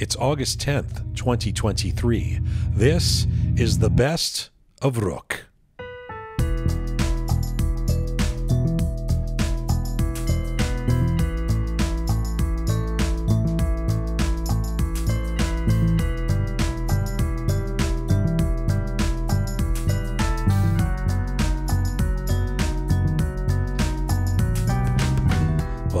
It's August 10th, 2023. This is the best of Roqe.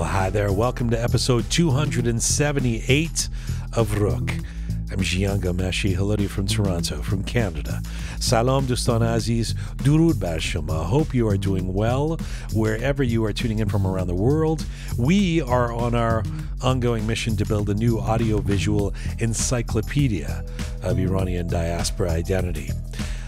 Hi there, welcome to episode 278 of Roqe. I'm Gian Gomeshi. Hello to you from Toronto, from Canada. Salam Dostan Aziz, Durud Barshama. Hope you are doing well wherever you are tuning in from around the world. We are on our ongoing mission to build a new audiovisual encyclopedia of Iranian diaspora identity.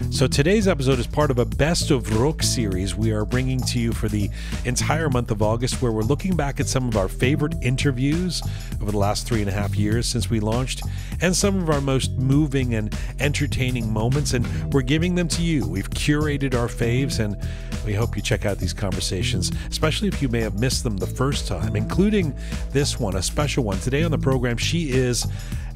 So today's episode is part of a Best of Roqe series we are bringing to you for the entire month of August, where we're looking back at some of our favorite interviews over the last 3.5 years since we launched, and some of our most moving and entertaining moments, and we're giving them to you. We've curated our faves, and we hope you check out these conversations, especially if you may have missed them the first time, including this one, a special one. Today on the program, she is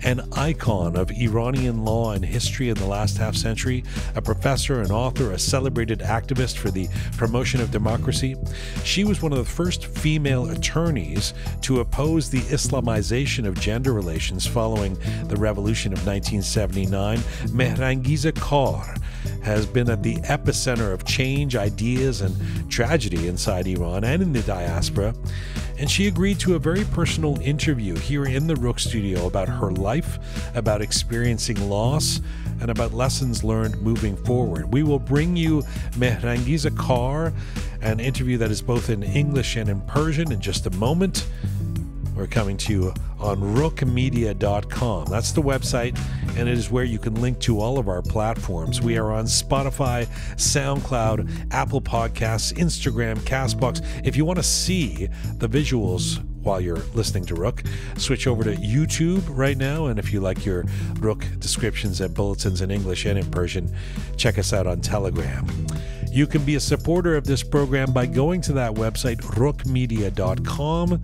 an icon of Iranian law and history in the last half century, a professor, an author, a celebrated activist for the promotion of democracy. She was one of the first female attorneys to oppose the Islamization of gender relations following the revolution of 1979. Mehrangiz Kar has been at the epicenter of change, ideas, and tragedy inside Iran and in the diaspora. And she agreed to a very personal interview here in the Roqe studio about her life, about experiencing loss, and about lessons learned moving forward. We will bring you Mehrangiz Kar, an interview that is both in English and in Persian, in just a moment. We're coming to you on roqemedia.com. That's the website, and it is where you can link to all of our platforms. We are on Spotify, SoundCloud, Apple Podcasts, Instagram, CastBox. If you want to see the visuals while you're listening to Roqe, switch over to YouTube right now. And if you like your Roqe descriptions and bulletins in English and in Persian, check us out on Telegram. You can be a supporter of this program by going to that website, roqemedia.com,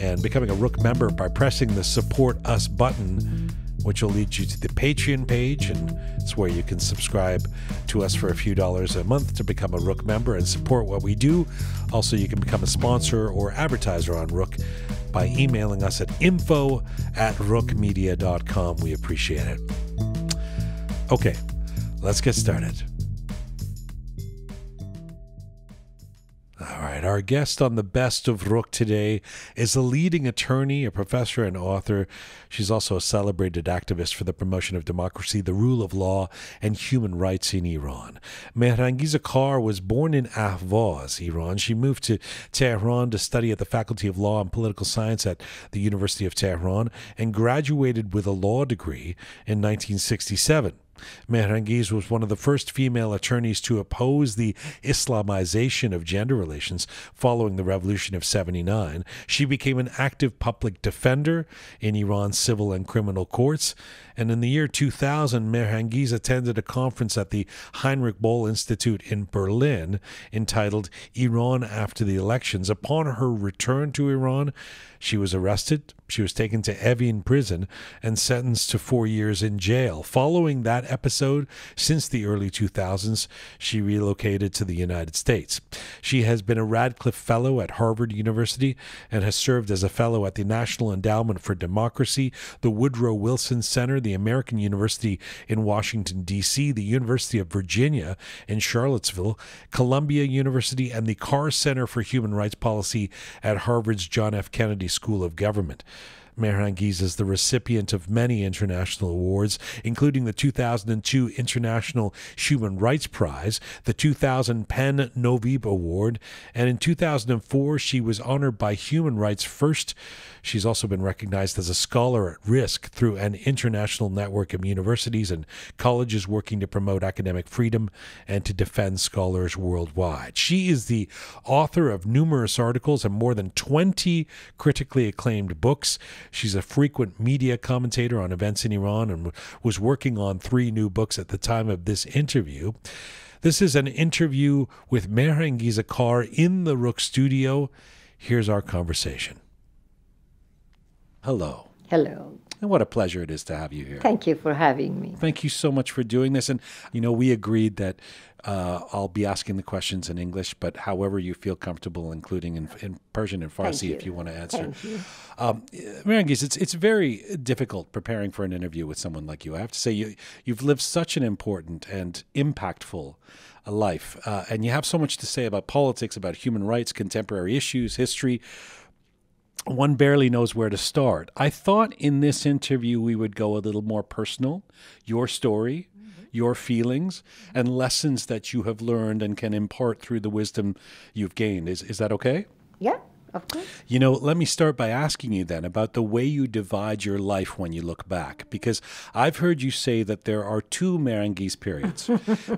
and becoming a Roqe member by pressing the Support Us button, which will lead you to the Patreon page, and it's where you can subscribe to us for a few dollars a month to become a Roqe member and support what we do. Also, you can become a sponsor or advertiser on Roqe by emailing us at info@roqemedia.com. We appreciate it. Okay, let's get started. All right, our guest on the Best of Roqe today is a leading attorney, a professor, and author. She's also a celebrated activist for the promotion of democracy, the rule of law, and human rights in Iran. Mehrangiz Kar was born in Ahvaz, Iran. She moved to Tehran to study at the Faculty of Law and Political Science at the University of Tehran and graduated with a law degree in 1967. Mehrangiz was one of the first female attorneys to oppose the Islamization of gender relations following the revolution of 79. She became an active public defender in Iran's civil and criminal courts. And in the year 2000, Mehrangiz attended a conference at the Heinrich Boll Institute in Berlin entitled Iran After the Elections. Upon her return to Iran, she was arrested. She was taken to Evin prison and sentenced to 4 years in jail. Following that episode, since the early 2000s, she relocated to the United States. She has been a Radcliffe Fellow at Harvard University and has served as a Fellow at the National Endowment for Democracy, the Woodrow Wilson Center, the American University in Washington, D.C., the University of Virginia in Charlottesville, Columbia University, and the Carr Center for Human Rights Policy at Harvard's John F. Kennedy School of Government. Mehrangiz is the recipient of many international awards, including the 2002 International Human Rights Prize, the 2000 Penn Novib Award, and in 2004, she was honored by Human Rights First. She's also been recognized as a scholar at risk through an international network of universities and colleges working to promote academic freedom and to defend scholars worldwide. She is the author of numerous articles and more than 20 critically acclaimed books. She's a frequent media commentator on events in Iran and was working on 3 new books at the time of this interview. This is an interview with Mehrangiz Kar in the Roqe studio. Here's our conversation. Hello. Hello. And what a pleasure it is to have you here. Thank you for having me. Thank you so much for doing this. And, you know, we agreed that I'll be asking the questions in English, but however you feel comfortable, including in Persian and Farsi, if you want to answer. Thank you. Mehrangiz, it's very difficult preparing for an interview with someone like you. I have to say, you've lived such an important and impactful life, and you have so much to say about politics, about human rights, contemporary issues, history. One barely knows where to start. I thought in this interview we would go a little more personal, your story, your feelings, and lessons that you have learned and can impart through the wisdom you've gained. Is that okay? Yeah, of course. You know, let me start by asking you then about the way you divide your life when you look back, because I've heard you say that there are two Mehrangiz periods,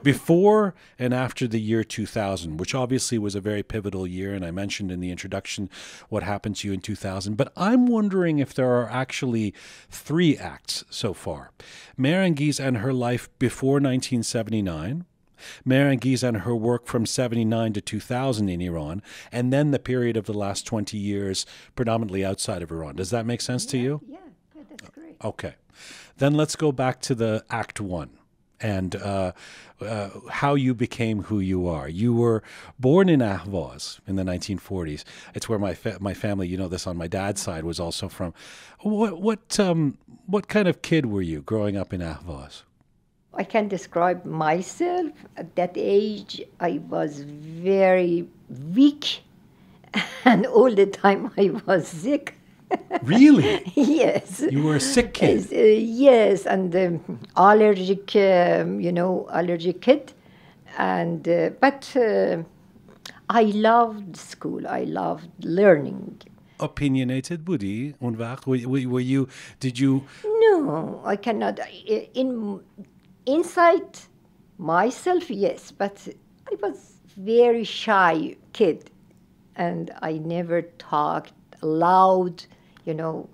before and after the year 2000, which obviously was a very pivotal year, and I mentioned in the introduction what happened to you in 2000. But I'm wondering if there are actually three acts so far. Mehrangiz and her life before 1979, Mehrangiz and her work from 79 to 2000 in Iran, and then the period of the last 20 years predominantly outside of Iran. Does that make sense to you? Yeah, that's great. Okay. Then let's go back to the Act One and how you became who you are. You were born in Ahvaz in the 1940s. It's where my family, you know this on my dad's side, was also from. What kind of kid were you growing up in Ahvaz? I can describe myself. At that age, I was very weak, and all the time I was sick. Really? Yes. You were a sick kid? Yes, and allergic, you know, allergic kid. And, but I loved school. I loved learning. Opinionated buddy, were you, did you? No, I cannot. Inside myself, yes, but I was very shy kid, and I never talked loud, you know,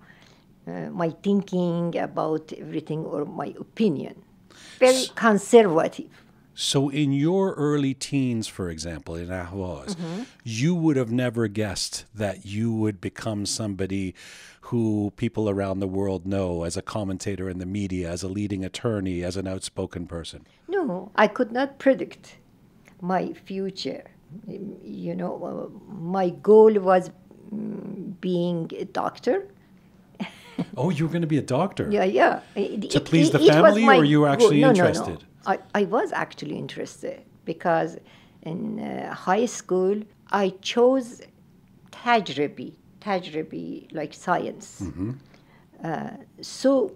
my thinking about everything or my opinion. Very conservative. So in your early teens, for example, in Ahvaz, you would have never guessed that you would become somebody who people around the world know as a commentator in the media, as a leading attorney, as an outspoken person. No, I could not predict my future. You know, my goal was being a doctor. Oh, you were going to be a doctor? Yeah, yeah. To please the family, or you were actually interested? No. I was actually interested because in high school, I chose tajribi, like science. So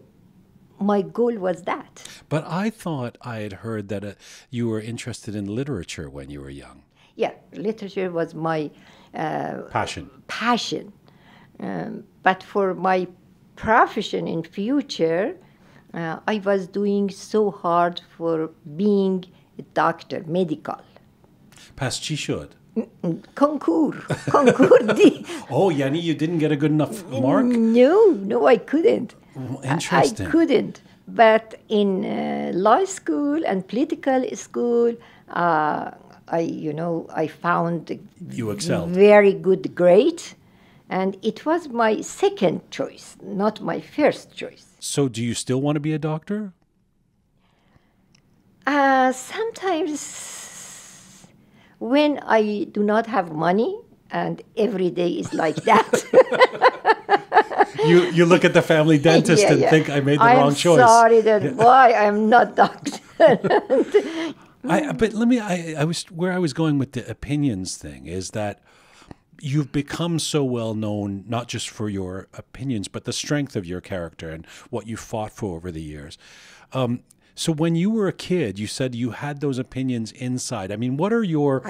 my goal was that. But I thought I had heard that you were interested in literature when you were young. Yeah, literature was my passion. But for my profession in future, I was doing so hard for being a doctor, medical. Pass chi shod? Concours. Oh, yani you didn't get a good enough mark? No, I couldn't. Interesting. I couldn't. But in law school and political school, I found you excelled. Very good grade. And it was my second choice, not my first choice. So do you still want to be a doctor? Sometimes when I do not have money, and every day is like that. you look at the family dentist and think I made the wrong choice. I'm sorry that why I'm not doctor. Where I was going with the opinions thing is that you've become so well known, not just for your opinions, but the strength of your character and what you fought for over the years. So when you were a kid, you said you had those opinions inside. I mean, what are your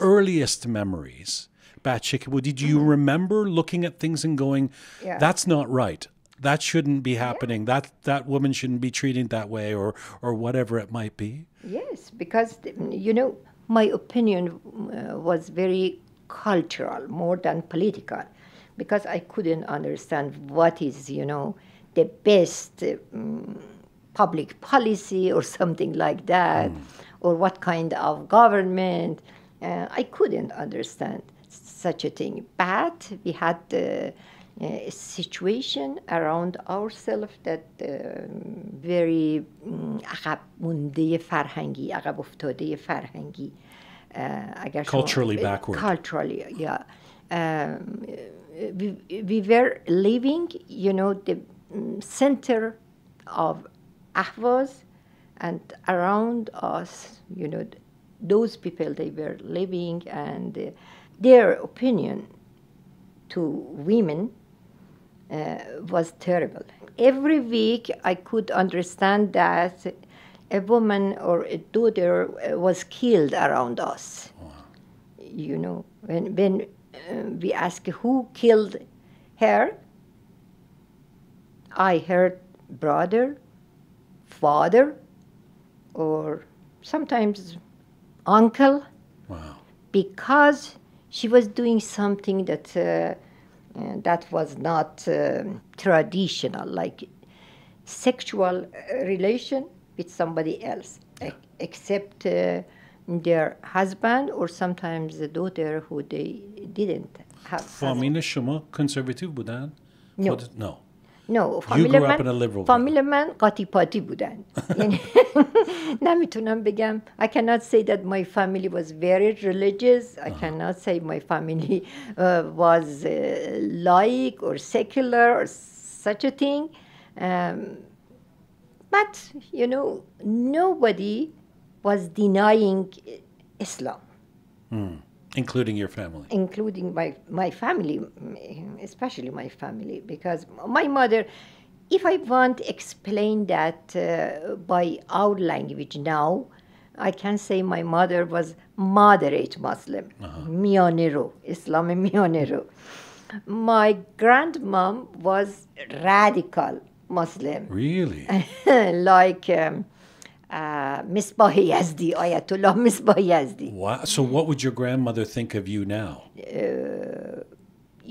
earliest memories? Did you remember looking at things and going, that's not right. That shouldn't be happening. That woman shouldn't be treated that way, or whatever it might be? Yes, because, you know, my opinion was very cultural more than political, because I couldn't understand what is, you know, the best public policy or something like that, or what kind of government. I couldn't understand such a thing. But we had situation around ourselves that very عقب مونده فرهنگی، عقب افتاده فرهنگی اگر culturally backward. Culturally, yeah. We were living, you know, the center of Ahvaz, and around us, you know, those people, they were living, and their opinion to women was terrible. Every week I could understand that a woman or a daughter was killed around us. Wow. You know, when we ask who killed her, I heard brother, father, or sometimes uncle. Wow. Because she was doing something that that was not traditional, like sexual relation with somebody else, except their husband or sometimes the daughter who they didn't have. Family, شما conservative بودن? No. No. No, family man قاطی پاتی بودن. نمیتونم بگم. I cannot say that my family was very religious. I cannot say my family was laic or secular or such a thing. But, you know, nobody was denying Islam. Mm. Including your family? Including my family, especially my family, because my mother, if I want to explain that by our language now, I can say my mother was moderate Muslim, mionero, Islam mionero. My grandmom was radical Muslim. Really? Like... Misbah Yazdi, Ayatollah Misbah Yazdi. Wow. So what would your grandmother think of you now?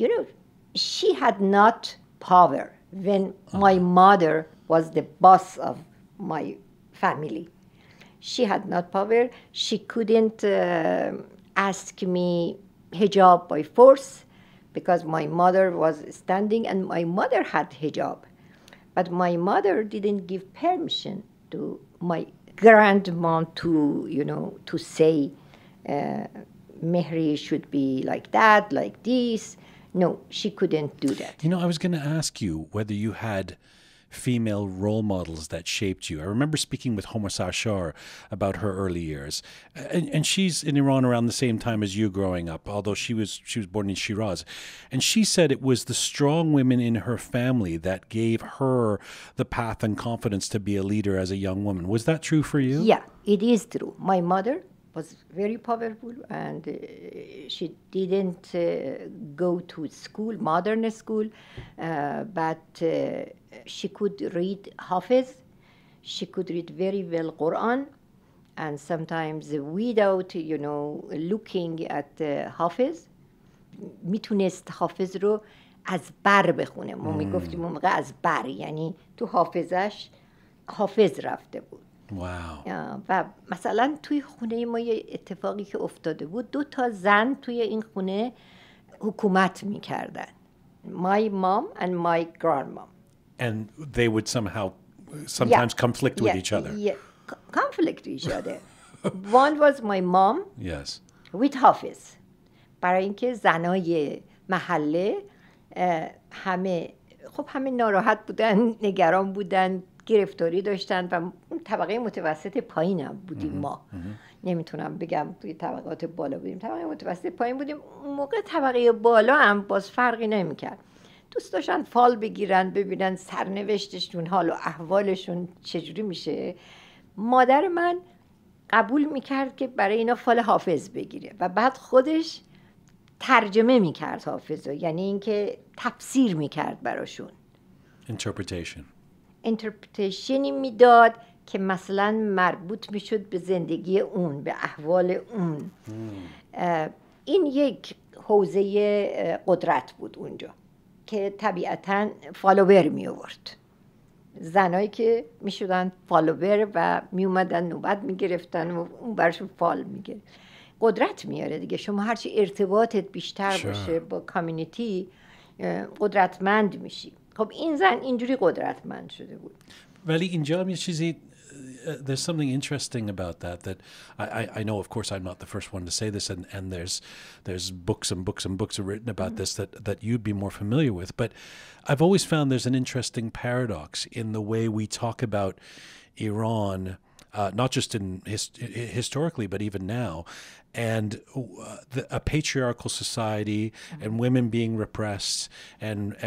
You know, she had not power when my mother was the boss of my family. She had not power. She couldn't ask me hijab by force because my mother was standing and my mother had hijab. But my mother didn't give permission to my grandmom to, you know, to say mehri should be like that, like this. No, she couldn't do that. You know, I was going to ask you whether you had female role models that shaped you. I remember speaking with Homay Sarshar about her early years. And she's in Iran around the same time as you growing up, although she was born in Shiraz. And she said it was the strong women in her family that gave her the path and confidence to be a leader as a young woman. Was that true for you? Yeah, it is true. My mother was very powerful, and she didn't go to school, modern school, but she could read Hafiz, she could read very well Quran, and sometimes without, you know, looking at Hafiz, میتونست حافظ رو از بر بخونه. ما میگفتیم اون موقع از بر، یعنی تو حافظش حافظ رفته بود. و مثلا توی خونه ما یه اتفاقی که افتاده بود، دو تا زن توی این خونه حکومت میکردن. My mom and my grandmom. And they would sometimes conflict with each other. Yeah, conflict with each other. One was my mom. Yes. With Hafiz. برای اینکه زنای محله همه ناراحت بودن، نگران بودن، گرفتاری داشتن و اون طبقه متوسط پایین هم بودیم ما. نمیتونم بگم توی طبقات بالا بودیم. طبقه متوسط پایین بودیم. اون موقع طبقه بالا هم باز فرقی نمیکرد. دوست داشتن فال بگیرن، ببینن سرنوشتشون، حال و احوالشون چجوری میشه. مادر من قبول میکرد که برای اینا فال حافظ بگیره و بعد خودش ترجمه میکرد حافظ رو. یعنی اینکه تفسیر میکرد براشون. انترپریتیشنی میداد که مثلا مربوط میشد به زندگی اون، به احوال اون. این یک حوزه قدرت بود اونجا که طبیعتاً فالوور می آورد. زنایی که می شدن فالوور و می اومدن نوبت می گرفتن و اون برشون فال می گرفت. قدرت میاره دیگه. شما هرچی ارتباطت بیشتر باشه با کامیونیتی، قدرتمند میشی. خب این زن اینجوری قدرتمند شده بود. ولی اینجا هم یه چیزی there's something interesting about that I know, of course, I'm not the first one to say this, and there's books and books and books written about this that you'd be more familiar with, but I've always found there's an interesting paradox in the way we talk about Iran, not just in historically, but even now, and a patriarchal society, and women being repressed,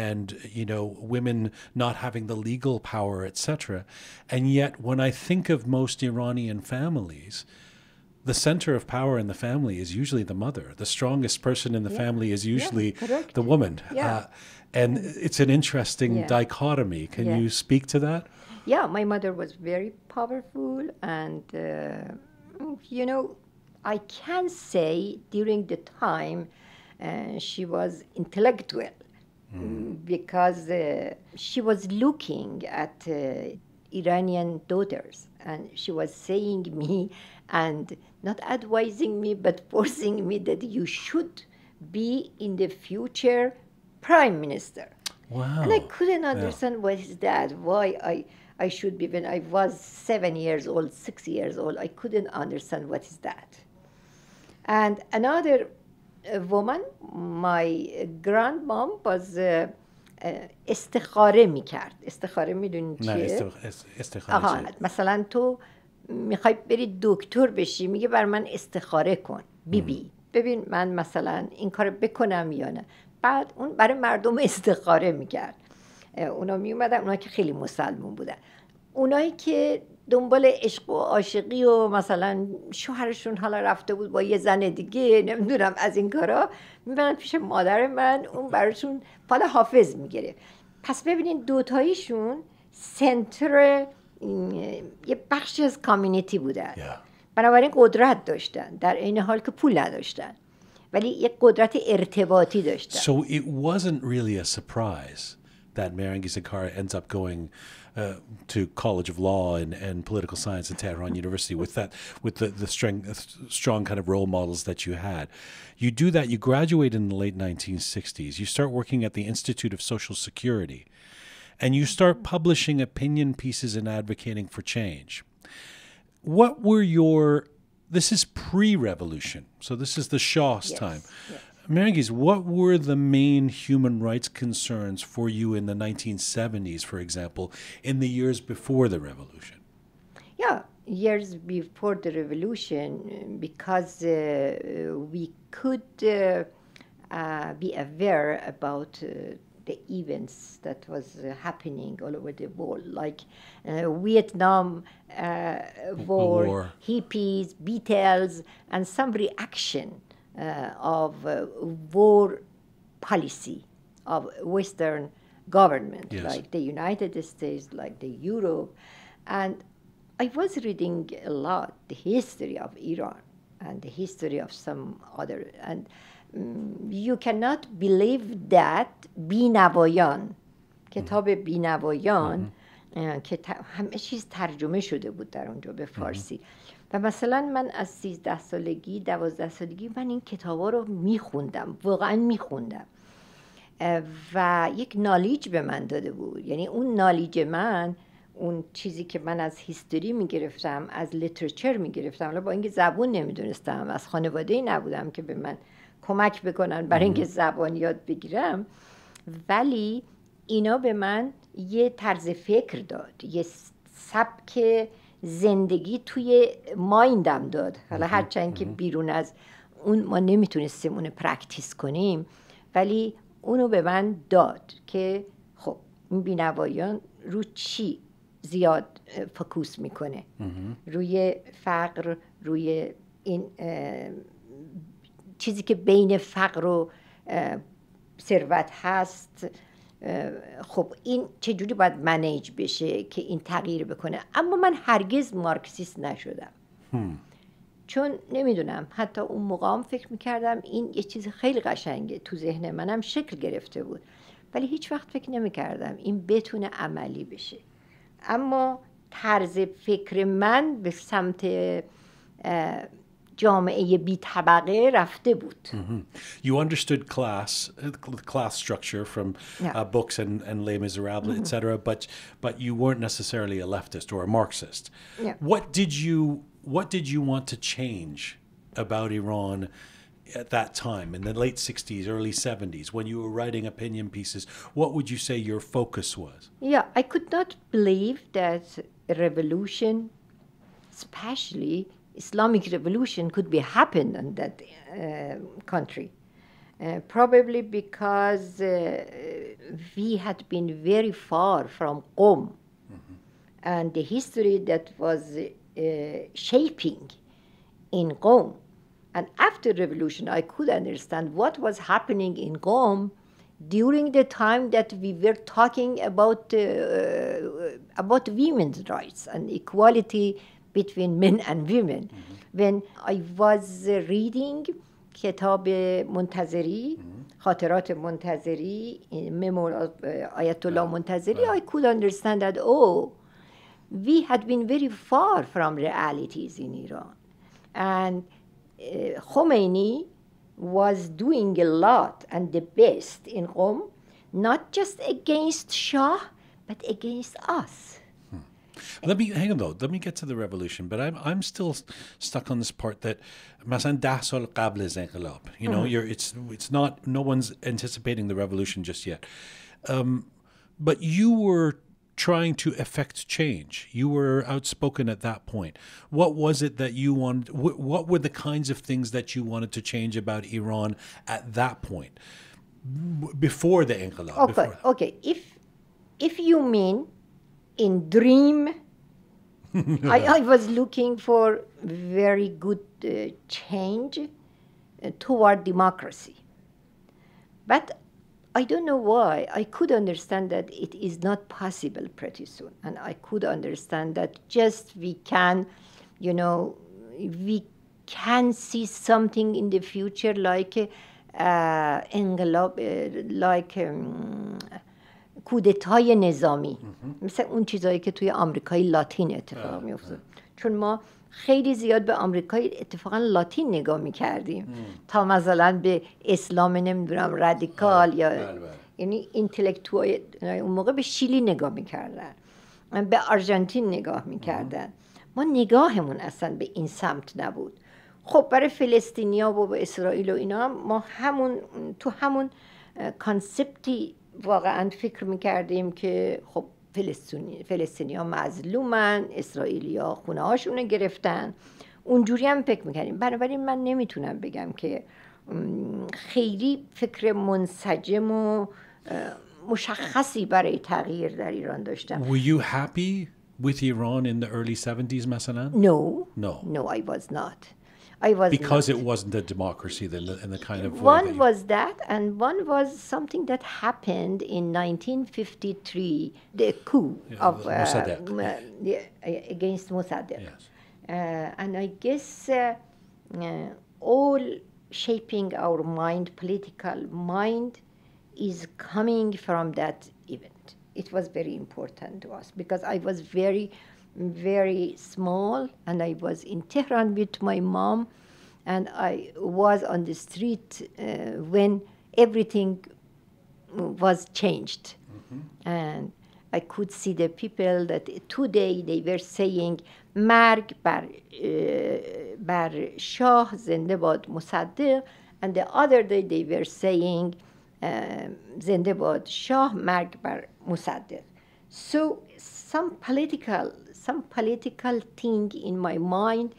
and you know, women not having the legal power, etc. And yet, when I think of most Iranian families, the center of power in the family is usually the mother. The strongest person in the family is usually the woman. Yeah. And it's an interesting dichotomy. Can you speak to that? Yeah, my mother was very powerful, and you know, I can say during the time she was intellectual because she was looking at Iranian daughters, and she was saying me and not advising me but forcing me that you should be in the future prime minister. Wow. And I couldn't understand what is that, why I should be, when I was 7 years old, 6 years old, I couldn't understand what is that. And another woman, my grandmom, was استخاره میکرد. استخاره میدونی چیه؟ آها، مثلا تو میخوای بری دکتر بشی، میگه بر من استخاره کن بیبی، ببین من مثلا این کار بکنم یا نه. بعد اون برای مردم استخاره میکرد. اونا میومدن، اونا که خیلی مسلمون بودن، اونایی که دنبال عشق و عاشقی و مثلا شوهرشون حالا رفته بود با یه زن دیگه، نمیدونم از این کارا، میبرن پیش مادر من، اون براشون فال حافظ میگیره. پس ببینین دوتاییشون سنتر یه بخشی از کامیونیتی بودن، بنابراین قدرت داشتن در این حال که پول نداشتن، ولی یه قدرت ارتباطی داشتن. So it wasn't really a surprise that Mehrangiz Kar ends up going to College of Law and Political Science at Tehran University with the strong kind of role models that you had. You do that, you graduate in the late 1960s, you start working at the Institute of Social Security, and you start publishing opinion pieces and advocating for change. What were your, this is pre-revolution, so this is the Shah's time. Yes. Mehrangiz, what were the main human rights concerns for you in the 1970s, for example, in the years before the revolution? Yeah, years before the revolution, because we could be aware about the events that was happening all over the world, like Vietnam War, hippies, Beatles, and some reaction of war policy of Western government, like the United States, like the Europe. And I was reading a lot the history of Iran and the history of some other, and you cannot believe that Binavoyan, Kitab Binavoyan, که همه چیز ترجمه شده بود در اونجا به فارسی. و مثلا من از 13 سالگی 12 سالگی من این کتابا رو میخوندم، واقعا میخوندم، و یک نالیج به من داده بود. یعنی اون نالیج من، اون چیزی که من از هیستوری میگرفتم، از لیترچر میگرفتم، حالا با اینکه زبون نمیدونستم، از خانواده ای نبودم که به من کمک بکنن برای اینکه زبان یاد بگیرم، ولی اینا به من یه طرز فکر داد، یه سبک زندگی توی مایندم داد. حالا هرچند که بیرون از اون ما نمیتونستیم اونو پرکتیس کنیم، ولی اونو به من داد که خب این بینوایان رو چی زیاد فکوس میکنه، روی فقر، روی این چیزی که بین فقر و ثروت هست. خب این چجوری باید منیج بشه که این تغییر بکنه. اما من هرگز مارکسیست نشدم، چون نمیدونم، حتی اون موقع هم فکر میکردم این یه چیز خیلی قشنگه، تو ذهن منم شکل گرفته بود، ولی هیچ وقت فکر نمیکردم این بتونه عملی بشه. اما طرز فکر من به سمت جامعه بی طبقه رفته بود. You understood class structure from books and Les Miserables, etc. But you weren't necessarily a leftist or a Marxist. Yeah. What did you want to change about Iran at that time, in the late 60s, early 70s, when you were writing opinion pieces? What would you say your focus was? Yeah, I could not believe that a revolution, especially Islamic revolution, could be happened in that country. Probably because we had been very far from Qom. And the history that was shaping in Qom. And after revolution, I could understand what was happening in Qom during the time that we were talking about women's rights and equality between men and women. When I was reading Kitab Muntazeri, Khatarat Muntazeri, Memoir of Ayatollah Muntazeri, I could understand that, oh, we had been very far from realities in Iran. And Khomeini was doing a lot and the best in Qom, not just against Shah, but against us. Let me hang on though. Let me get to the revolution, but I'm still stuck on this part that مثلا 10 سال قبل از انقلاب. You know, it's not, no one's anticipating the revolution just yet. But you were trying to effect change. You were outspoken at that point. What was it that you wanted? What were the kinds of things that you wanted to change about Iran at that point, before the Enqilab? Okay, before that? Okay. If you mean in dream, I was looking for very good change toward democracy, but I don't know why. I could understand that it is not possible pretty soon. And I could understand that just we can, you know, we can see something in the future like like کودتای نظامی. مثل اون چیزایی که توی آمریکای لاتین اتفاق می‌افتاد. چون ما خیلی زیاد به آمریکای اتفاقا لاتین نگاه می‌کردیم تا مثلا به اسلام نمی‌دونم رادیکال یا یعنی اینتלקتوال اون موقع به شیلی نگاه می‌کردن، به آرژانتین نگاه می‌کردن. ما نگاهمون اصلا به این سمت نبود. خب برای فلسطینیا و به اسرائیل و اینا ما همون تو همون کانسپتی واقعا فکر می‌کردیم که خب فلسطینی‌ها مظلومن، اسرائیلی‌ها خونه‌هاشون رو گرفتن. اونجوری هم فکر می‌کردیم. بنابراین من نمیتونم بگم که خیلی فکر منسجم و مشخصی برای تغییر در ایران داشتم. Were you happy with Iran in the early 70s مثلا? No. No. No, I was not. Because it wasn't a democracy in the kind of way. One was that, and one was something that happened in 1953, the coup of Mossadegh. Against Mossadegh. Yes. And I guess all shaping our mind, political mind, is coming from that event. It was very important to us because I was very small, and I was in Tehran with my mom, and I was on the street when everything was changed. And I could see the people that today they were saying, Marg bar Shah, Zende bad Mossadegh, and the other day they were saying, Zende bad Shah, Marg bar Mossadegh. So some political thing in my mind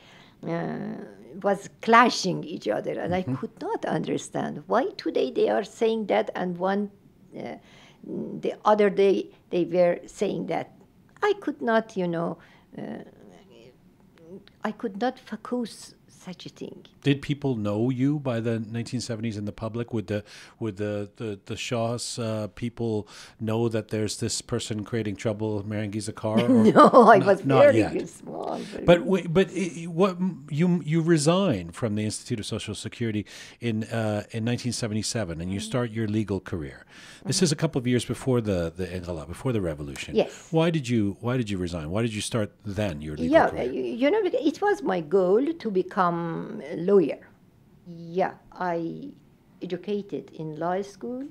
was clashing each other, and I could not understand why today they are saying that, and the other day they were saying that. I could not, you know, I could not focus such a thing. Did people know you by the 1970s in the public? Would the Shah's people know that there's this person creating trouble, Mehrangiz Kar? No, I was very small. But you resign from the Institute of Social Security in 1977, and you start your legal career. This is a couple of years before the Enqilab, before the revolution. Yes. Why did you resign? Why did you start then your legal career? You know, it was my goal to become become a lawyer. Yeah, I educated in law school.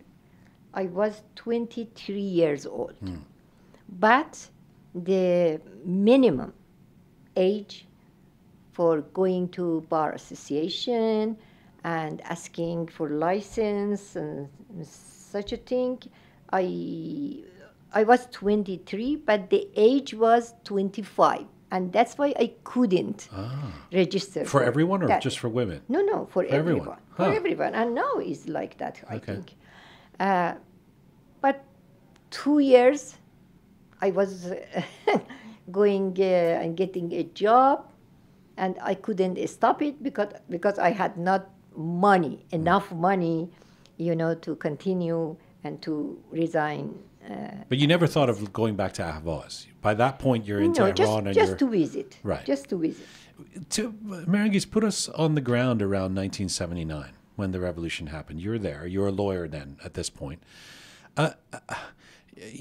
I was 23 years old. Mm. But the minimum age for going to bar association and asking for license and such a thing, I was 23, but the age was 25. And that's why I couldn't register. For everyone or that. Just for women? No, for everyone. Huh. For everyone. And now it's like that, I think. But 2 years, I was going and getting a job, and I couldn't stop it because I had not enough money, you know, to continue and to resign. But you never thought of going back to Ahvaz. By that point, you're in Tehran. Just to visit. Right. Just to visit. Mehrangiz, put us on the ground around 1979 when the revolution happened. You're there. You're a lawyer then at this point.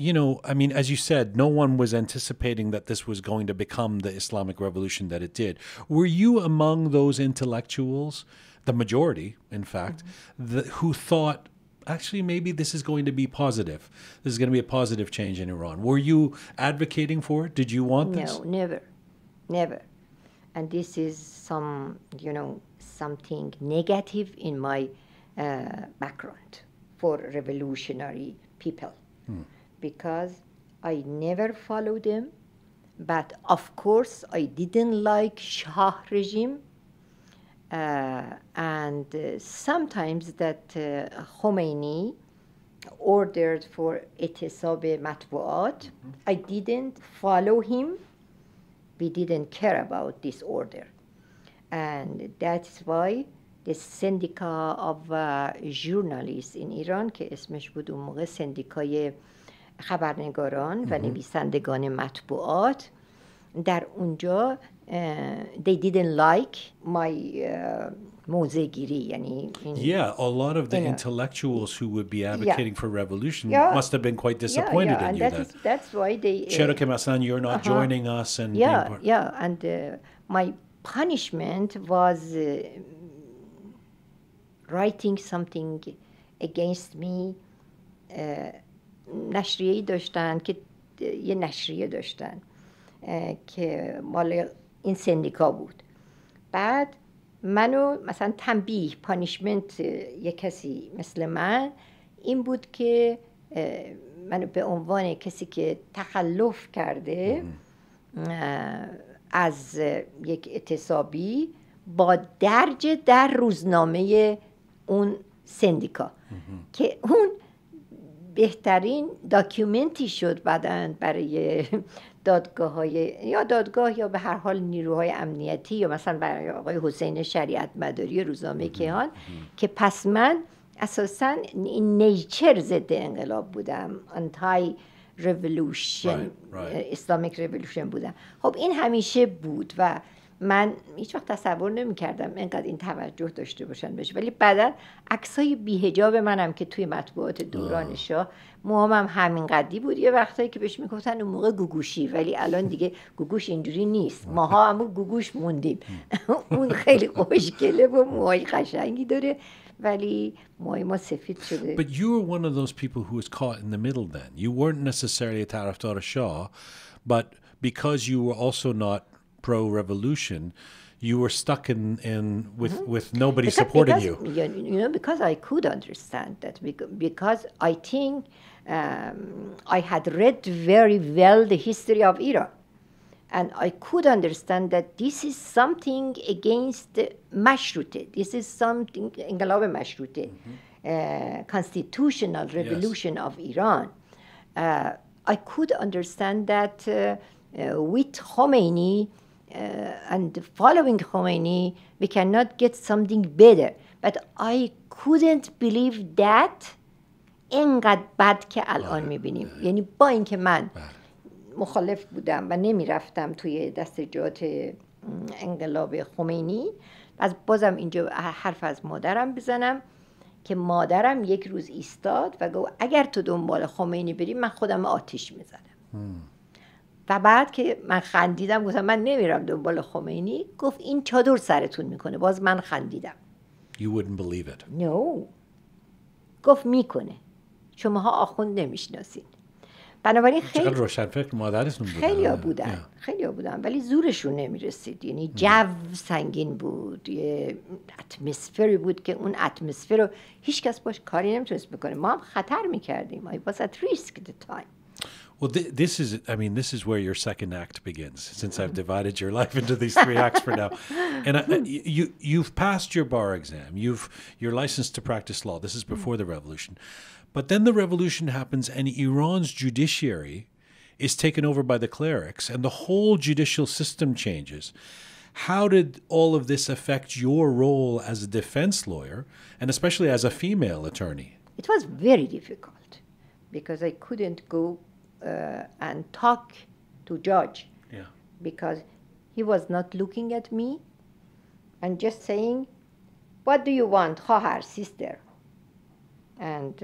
You know, I mean, as you said, no one was anticipating that this was going to become the Islamic Revolution that it did. Were you among those intellectuals, the majority, in fact, who thought, actually, maybe this is going to be positive. This is going to be a positive change in Iran. Were you advocating for it? Did you want this? No, never. Never. And this is something negative in my background for revolutionary people. Hmm. Because I never followed them. But of course, I didn't like Shah regime. And sometimes that Khomeini ordered for etisab-e matbu'at, I didn't follow him. We didn't care about this order. And that's why the syndika of journalists in Iran, که اسمش بود اون موقع سندیکای خبرنگاران و نویسندگان مطبوعات، در اونجا they didn't like my موزه‌گیری. Yeah, a lot of the intellectuals who would be advocating for revolution must have been quite disappointed in you. That's why they... Cherokee Masan, you're not joining us. And and my punishment was writing something against me. نشریه‌ای داشتن که یه نشریه داشتن که مال این سندیکا بود. بعد منو مثلا تنبیه پانیشمنت یک کسی مثل من این بود که منو به عنوان کسی که تخلف کرده از یک اعتصابی با درج در روزنامه اون سندیکا که اون بهترین داکیومنتی شد بعداً برای دادگاه یا به هر حال نیروهای امنیتی یا مثلا برای آقای حسین شریعت مداری روزنامه کیهان که پس من اساساً نیچر ضد انقلاب بودم، آنتای ریولوشن، اسلامیک ریولوشن بودم. خب این همیشه بود و من هیچ وقت تصور نمی کردم اینقدر این توجه داشته باشن بشه، ولی بعدا عکسای بی‌حجاب منم که توی مطبوعات دوران شاه، موهامم همین قدی بود، یه وقتایی که بهش میگفتن اون موقع گوگوشی، ولی الان دیگه گوگوش اینجوری نیست، ماها هم گوگوش موندیم. اون خیلی خوشگله و موهای قشنگی داره ولی موهای ما سفید شده. But you were one of those people who was caught in the middle then. You weren't necessarily a طرفدار شاه, but because you were also not pro-revolution, you were stuck with nobody supporting you. You know, because I could understand that, because I think I had read very well the history of Iran, and I could understand that this is something against Mashrute. This is something, Inqilab Mashrute, constitutional revolution of Iran. I could understand that with Khomeini, and following Khomeini, we cannot get something better. But I couldn't believe that اینقدر بد که الان میبینیم. یعنی با اینکه من مخالف بودم و نمیرفتم توی دستجات انقلاب خمینی، بازم اینجا حرف از مادرم بزنم که مادرم یک روز ایستاد و گفت اگر تو دنبال خمینی بری من خودم آتیش میزنم. و بعد که من خندیدم گفتم من نمیرم دنبال خمینی، گفت این چادر سرتون میکنه. باز من خندیدم. You wouldn't believe it. No. گفت میکنه. شماها آخوند نمیشناسین. بنابراین خیلی روشن فکر مادرتون بودن. خیلی بودن ولی زورشون نمیرسید. یعنی جو سنگین بود، یه اتمسفری بود که اون اتمسفر رو هیچ کس باش کاری نمیتونست بکنه. ما هم خطر میکردیم. I was at risk at the time. Well, this is, I mean, this is where your second act begins, since I've divided your life into these three acts for now. And you've passed your bar exam. You're licensed to practice law. This is before the revolution. But then the revolution happens and Iran's judiciary is taken over by the clerics and the whole judicial system changes. How did all of this affect your role as a defense lawyer and especially as a female attorney? It was very difficult because I couldn't go and talk to judge, yeah, because he was not looking at me and just saying, what do you want, khahar, sister? And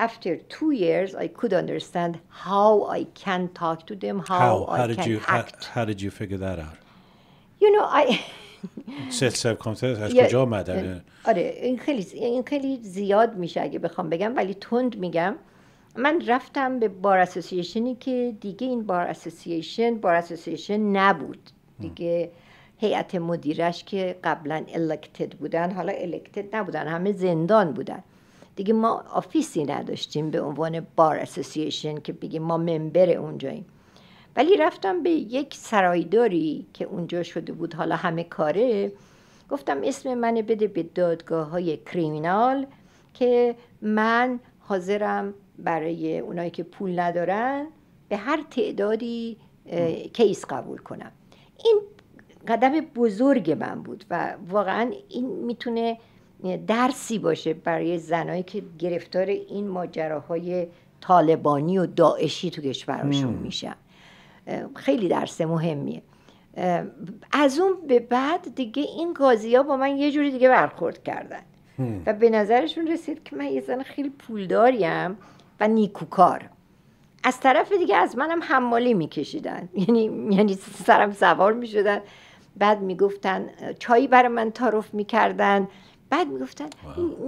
after 2 years, I could understand how I can talk to them, how I can act. How did you figure that out? You know, I... این خیلی زیاد میشه اگه بخوام بگم، ولی تند میگم. من رفتم به بار اسوسییشنی که دیگه این بار اسوسییشن نبود دیگه. هیئت مدیرش که قبلا الکتد بودن، حالا الکتد نبودن، همه زندان بودن دیگه. ما آفیسی نداشتیم به عنوان بار اسوسییشن که بگیم ما ممبر اونجاییم، ولی رفتم به یک سرایداری که اونجا شده بود حالا همه کاره. گفتم اسم منو بده به دادگاه‌های کریمینال که من حاضرم برای اونایی که پول ندارن به هر تعدادی کیس قبول کنم. این قدم بزرگ من بود و واقعا این میتونه درسی باشه برای زنایی که گرفتار این ماجراهای طالبانی و داعشی تو کشورشون میشن. خیلی درس مهمیه. از اون به بعد دیگه این قاضی‌ها با من یه جوری دیگه برخورد کردن و به نظرشون رسید که من یه زن خیلی پولداریم و نیکوکار. از طرف دیگه از منم حمالی میکشیدن، یعنی سرم سوار میشدن. بعد میگفتن چایی برای من تعارف میکردن، بعد میگفتن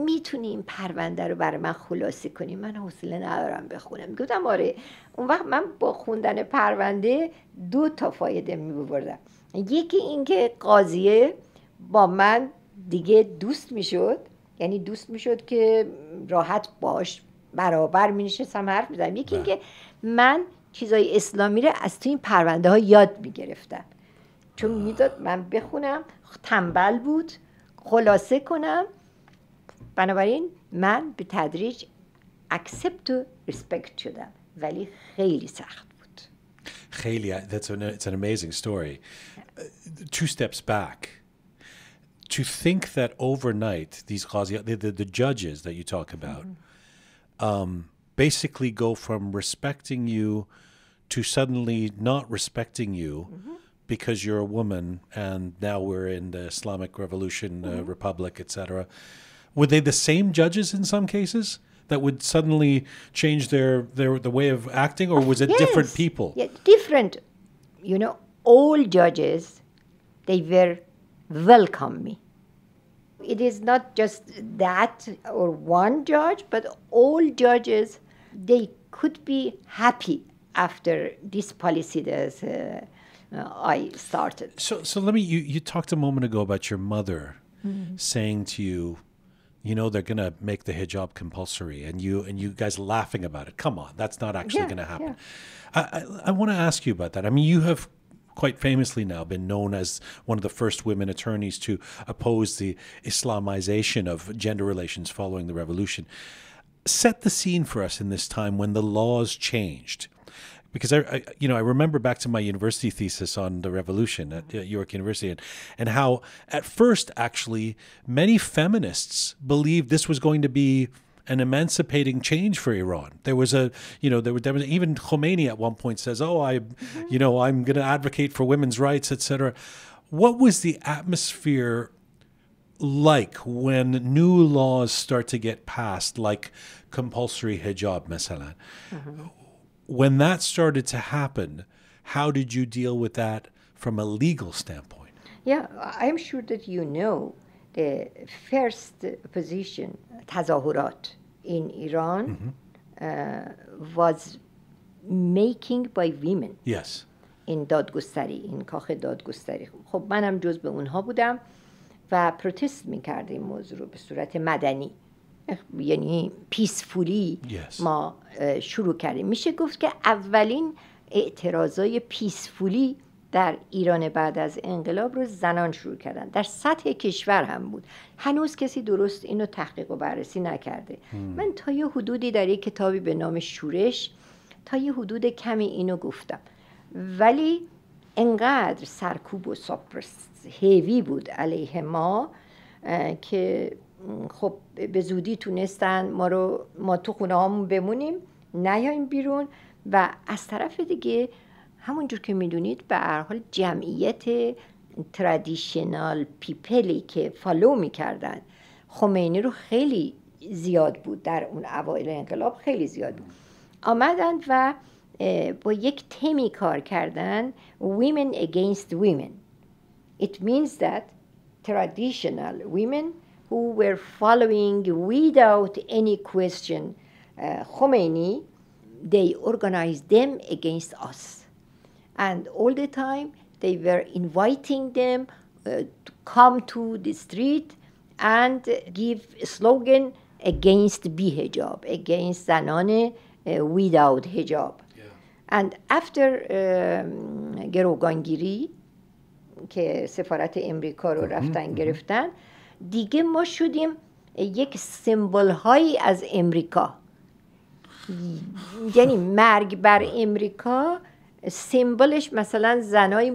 میتونی این پرونده رو برای من خلاصه کنی؟ من حوصله ندارم بخونم. میگفتم آره. اون وقت من با خوندن پرونده 2 تا فایده میبردم. یکی اینکه قاضیه با من دیگه دوست میشد، یعنی دوست میشد که راحت باش برابر می نشستم، حرف می زدم. یکی اینکه من چیزای اسلامی رو از تو این پرونده ها یاد می گرفتم، چون میداد من بخونم، تنبل بود، خلاصه کنم. بنابراین من به تدریج اکسپت و ریسپکت شدم، ولی خیلی سخت بود. خیلی. It's an amazing story. 2 steps back. To think that overnight these qazi, the judges that you talk about, basically go from respecting you to suddenly not respecting you because you're a woman, and now we're in the Islamic Revolution, Republic, etc. Were they the same judges in some cases that would suddenly change the way of acting, or was it different people? Yeah, different. You know, all judges, they were welcome me. It is not just that or one judge, but all judges, they could be happy after this policy that I started. So let me, you talked a moment ago about your mother saying to you, you know, they're going to make the hijab compulsory, and you guys laughing about it. Come on, that's not actually going to happen. Yeah. I want to ask you about that. I mean, you have quite famously now been known as one of the first women attorneys to oppose the Islamization of gender relations following the revolution. Set the scene for us in this time when the laws changed. Because I remember back to my university thesis on the revolution at York University, and how at first actually many feminists believed this was going to be an emancipating change for Iran. There were even Khomeini at one point says, "Oh, I'm going to advocate for women's rights, etc." What was the atmosphere like when new laws start to get passed, like compulsory hijab, masalan? When that started to happen, How did you deal with that from a legal standpoint? Yeah, I'm sure that you know the first position, tazahurat, in Iran was making by women. Yes. In دادگستری، in کاخ دادگستری. خب منم جز به اونها بودم و پروتست میکردیم این موضوع رو به صورت مدنی، یعنی پیسفولی. Yes. ما شروع کردیم. میشه گفت که اولین اعتراضای پیسفولی در ایران بعد از انقلاب رو زنان شروع کردن. در سطح کشور هم بود. هنوز کسی درست اینو تحقیق و بررسی نکرده. من تا یه حدودی در یک کتابی به نام شورش تا یه حدود کمی اینو گفتم. ولی انقدر سرکوب و ساپرس هیوی بود علیه ما که خب به زودی تونستن ما تو خونه هامون بمونیم، نیاییم بیرون. و از طرف دیگه همونجور که میدونید به هر حال جمعیت ترادیشنال پیپلی که فالو میکردن خمینی رو خیلی زیاد بود در اون اوایل انقلاب، خیلی زیاد بود. آمدند و با یک تمی کار کردن، women against women. It means that traditional women who were following without any question Khomeini, they organized them against us. And all the time they were inviting them to come to the street and give a slogan against bihijab, against zanane without hijab. And after گروگانگیری که سفارت امریکا رو رفتن گرفتن، دیگه ما شدیم یک سمبل هایی از امریکا. یعنی مرگ بر امریکا سمبلش مثلا زنای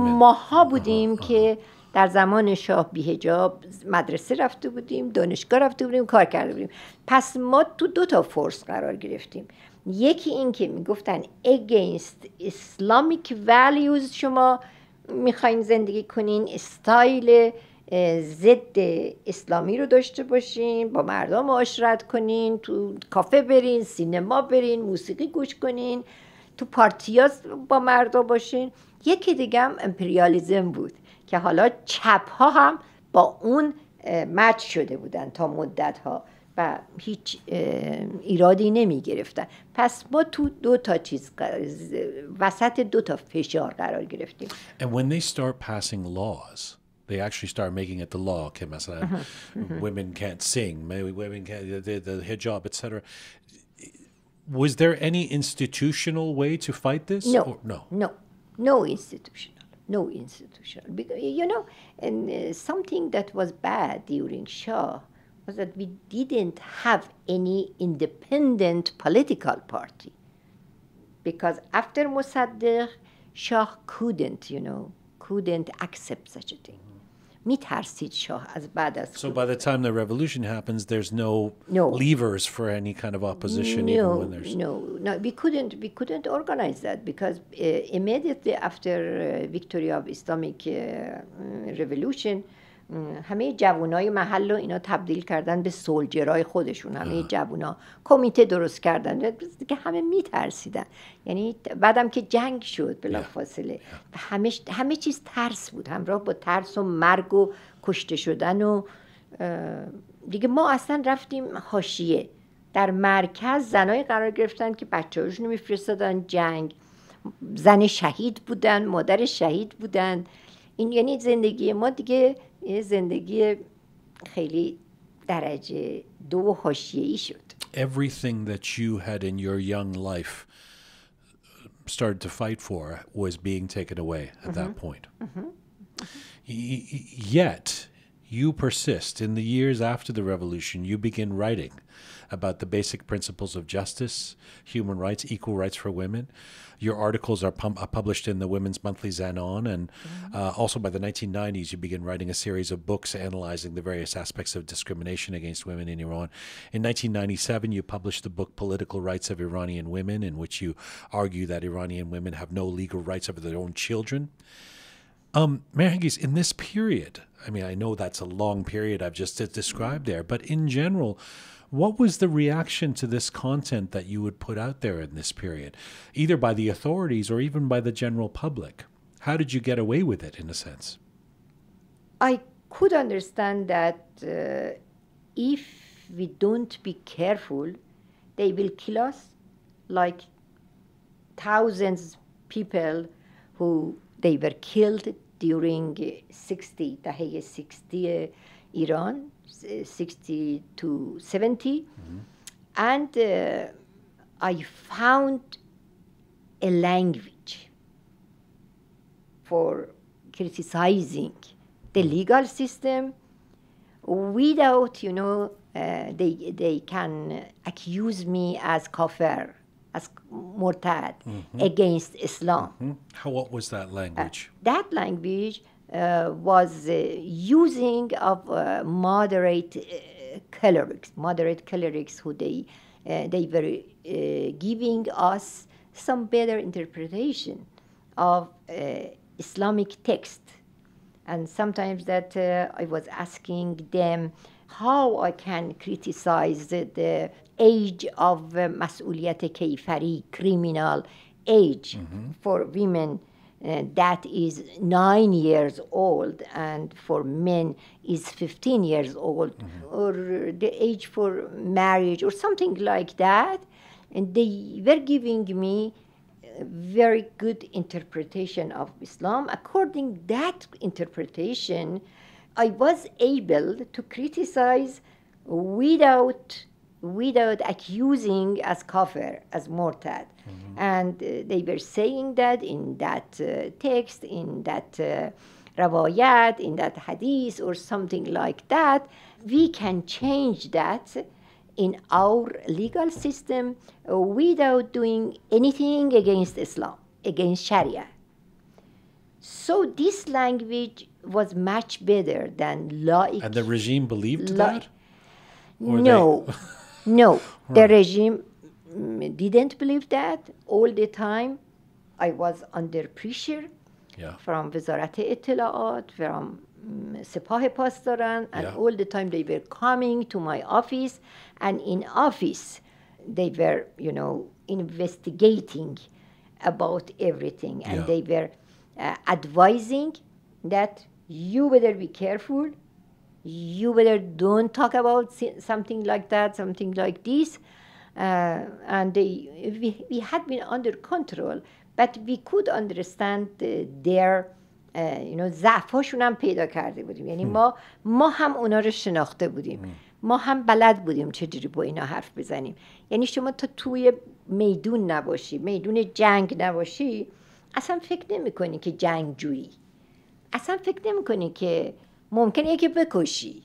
ماها بودیم که در زمان شاه بی‌حجاب مدرسه رفته بودیم، دانشگاه رفته بودیم، کار کرده بودیم. پس ما تو دو تا فورس قرار گرفتیم. یکی این که میگفتن against Islamic values شما میخواین زندگی کنین، استایل ضد اسلامی رو داشته باشین، با مردم معاشرت کنین، تو کافه برین، سینما برین، موسیقی گوش کنین، تو پارتی‌ها با مردم باشین. یکی دیگه هم امپریالیزم بود که حالا چپ‌ها هم با اون مچ شده بودن تا مدت‌ها و هیچ ایرادی نمی گرفتن. پس ما تو دو تا چیز وسط دو تا فشار قرار گرفتیم. And when they start passing laws, they actually start making it the law. که مثلا women can't sing, women can't the hijab, etc. Was there any institutional way to fight this? No, or, no institutional. No institutional. Because, you know, and something that was bad during Shah was that we didn't have any independent political party. Because after Mossadegh, Shah couldn't, you know, couldn't accept such a thing. So by the time the revolution happens, there's no levers for any kind of opposition, even when there's... No, we couldn't organize that because immediately after victory of Islamic revolution, همه جوانای محل رو اینا تبدیل کردن به سولجرای خودشون. همه جوانا کمیته درست کردن که همه میترسیدن. یعنی بعدم که جنگ شد بلافاصله همه چیز ترس بود، همراه با ترس و مرگ و کشته شدن. و دیگه ما اصلا رفتیم حاشیه. در مرکز زنای قرار گرفتن که بچه‌هاشون رو میفرستادن جنگ. زن شهید بودن، مادر شهید بودن. این یعنی زندگی ما دیگه یه زندگی خیلی درجه دو حاشیه‌ای شد. Everything that you had in your young life started to fight for was being taken away at that point. Yet you persist. In the years after the revolution, you begin writing about the basic principles of justice, human rights, equal rights for women. Your articles are published in the Women's Monthly Zanon, and also by the 1990s, you begin writing a series of books analyzing the various aspects of discrimination against women in Iran. In 1997, you published the book Political Rights of Iranian Women, in which you argue that Iranian women have no legal rights over their own children. Mehrangiz, in this period, I mean, I know that's a long period I've just described there, but in general, What was the reaction to this content that you would put out there in this period, either by the authorities or even by the general public? How did you get away with it, in a sense? I could understand that if we don't be careful, they will kill us, like thousands of people who they were killed during the 60s, Iran, 60 to 70. Mm-hmm. And I found a language for criticizing the legal system without, you know, they can accuse me as kafir, as murtad, mm-hmm. against Islam. Mm-hmm. What was that language? That language was using of moderate clerics, who they were giving us some better interpretation of Islamic text. And sometimes that I was asking them how I can criticize the age of mas'uliyat-e kayfari, criminal age, mm-hmm. for women that is 9 years old, and for men is 15 years old, mm-hmm. or the age for marriage or something like that. And they were giving me a very good interpretation of Islam. According to that interpretation, I was able to criticize without accusing as kafir, as murtad. Mm-hmm. And they were saying that in that text, in that rawayat, in that hadith or something like that, we can change that in our legal system without doing anything against Islam, against Sharia. So this language was much better than laik. And the regime believed that? No. No, the regime didn't believe that. All the time I was under pressure, yeah. from Wizarate Itlaat, from Sepah Pasdaran, and yeah. all the time they were coming to my office, and in office they were, you know, investigating about everything, and yeah. they were advising that you better be careful. You better don't talk about something like that, something like this. And we had been under control, but we could understand their, you know, ضعفاشون هم پیدا کرده بودیم. یعنی ما هم اونا رو شناخته بودیم. ما هم بلد بودیم چجوری با اینا حرف بزنیم. یعنی شما تا توی میدون نباشی، میدون جنگ نباشی، اصلا فکر نمی‌کنی که جنگ جویی. اصلا فکر نمی‌کنی که ممکنه که بکشی.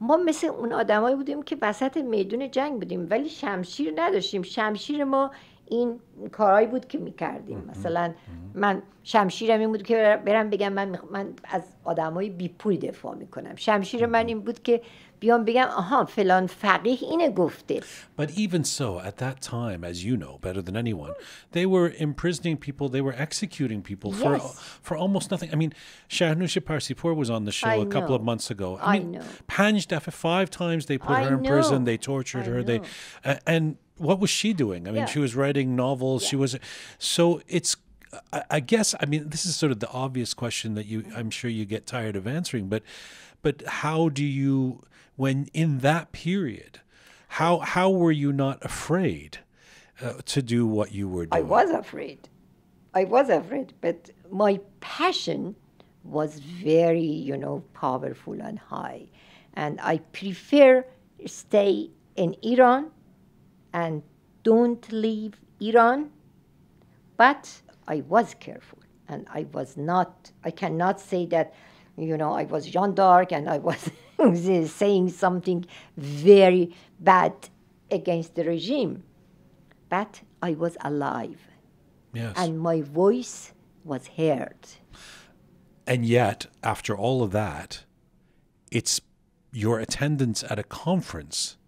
ما مثل اون آدمایی بودیم که وسط میدون جنگ بودیم، ولی شمشیر نداشتیم. شمشیر ما این کارهایی بود که میکردیم. مثلا من شمشیرم این بود که برم بگم من از آدمای بی پول دفاع میکنم. شمشیر من این بود که بیام بگم آها فلان فقیه اینه گفته. But even so, at that time, as you know better than anyone, they were imprisoning people, they were executing people, yes. for almost nothing. I mean, Shahnusha Parsipur was on the show a couple of months ago. I mean, Panj Daffe, 5 times they put her in prison, they tortured her, they and what was she doing? I mean, she was writing novels. Yeah. She was, so it's, I guess, I mean, this is sort of the obvious question that you, I'm sure you get tired of answering, but how do you, when in that period, how were you not afraid to do what you were doing? I was afraid, but my passion was very, you know, powerful and high. And I prefer stay in Iran and don't leave Iran, but I was careful, and I was not, I cannot say that, you know, I was Jeanne d'Arc and I was saying something very bad against the regime, but I was alive, yes. and my voice was heard. And yet, after all of that, it's your attendance at a conference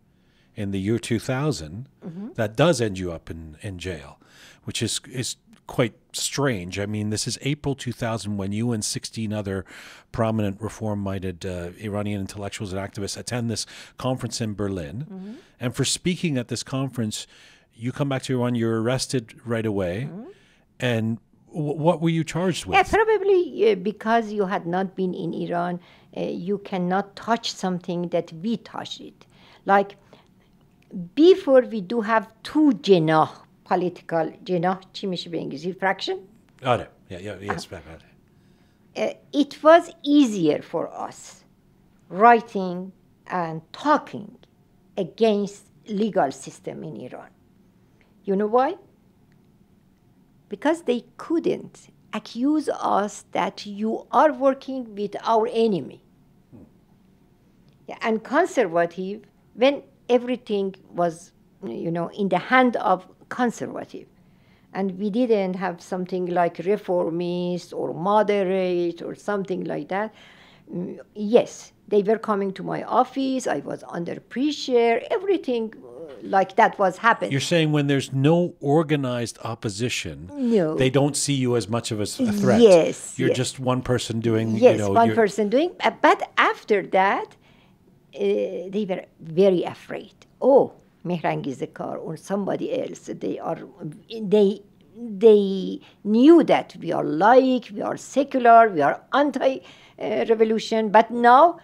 in the year 2000 mm-hmm. that does end you up in jail, which is quite strange. I mean, this is April 2000 when you and 16 other prominent reform-minded Iranian intellectuals and activists attend this conference in Berlin. Mm-hmm. And for speaking at this conference, you come back to Iran, you're arrested right away. Mm-hmm. And what were you charged with? Yeah, probably because you had not been in Iran, you cannot touch something that we touched it. Like before, we do have two jenah, political jenah, چی میشه به انگلیسی fraction. آره, yes, it was easier for us writing and talking against legal system in Iran. You know why? Because they couldn't accuse us that you are working with our enemy. Yeah, and conservative, when everything was, you know, in the hand of conservative, and we didn't have something like reformist or moderate or something like that. Yes, they were coming to my office. I was under pressure. Everything like that was happening. You're saying when there's no organized opposition, no, they don't see you as much of a threat. Yes, you're just one person doing. Yes, you know, one person doing. But after that, they were very afraid. Oh, Mehrangiz Kar or somebody else. They are. They knew that we are laik, we are secular, we are anti-revolution. But now,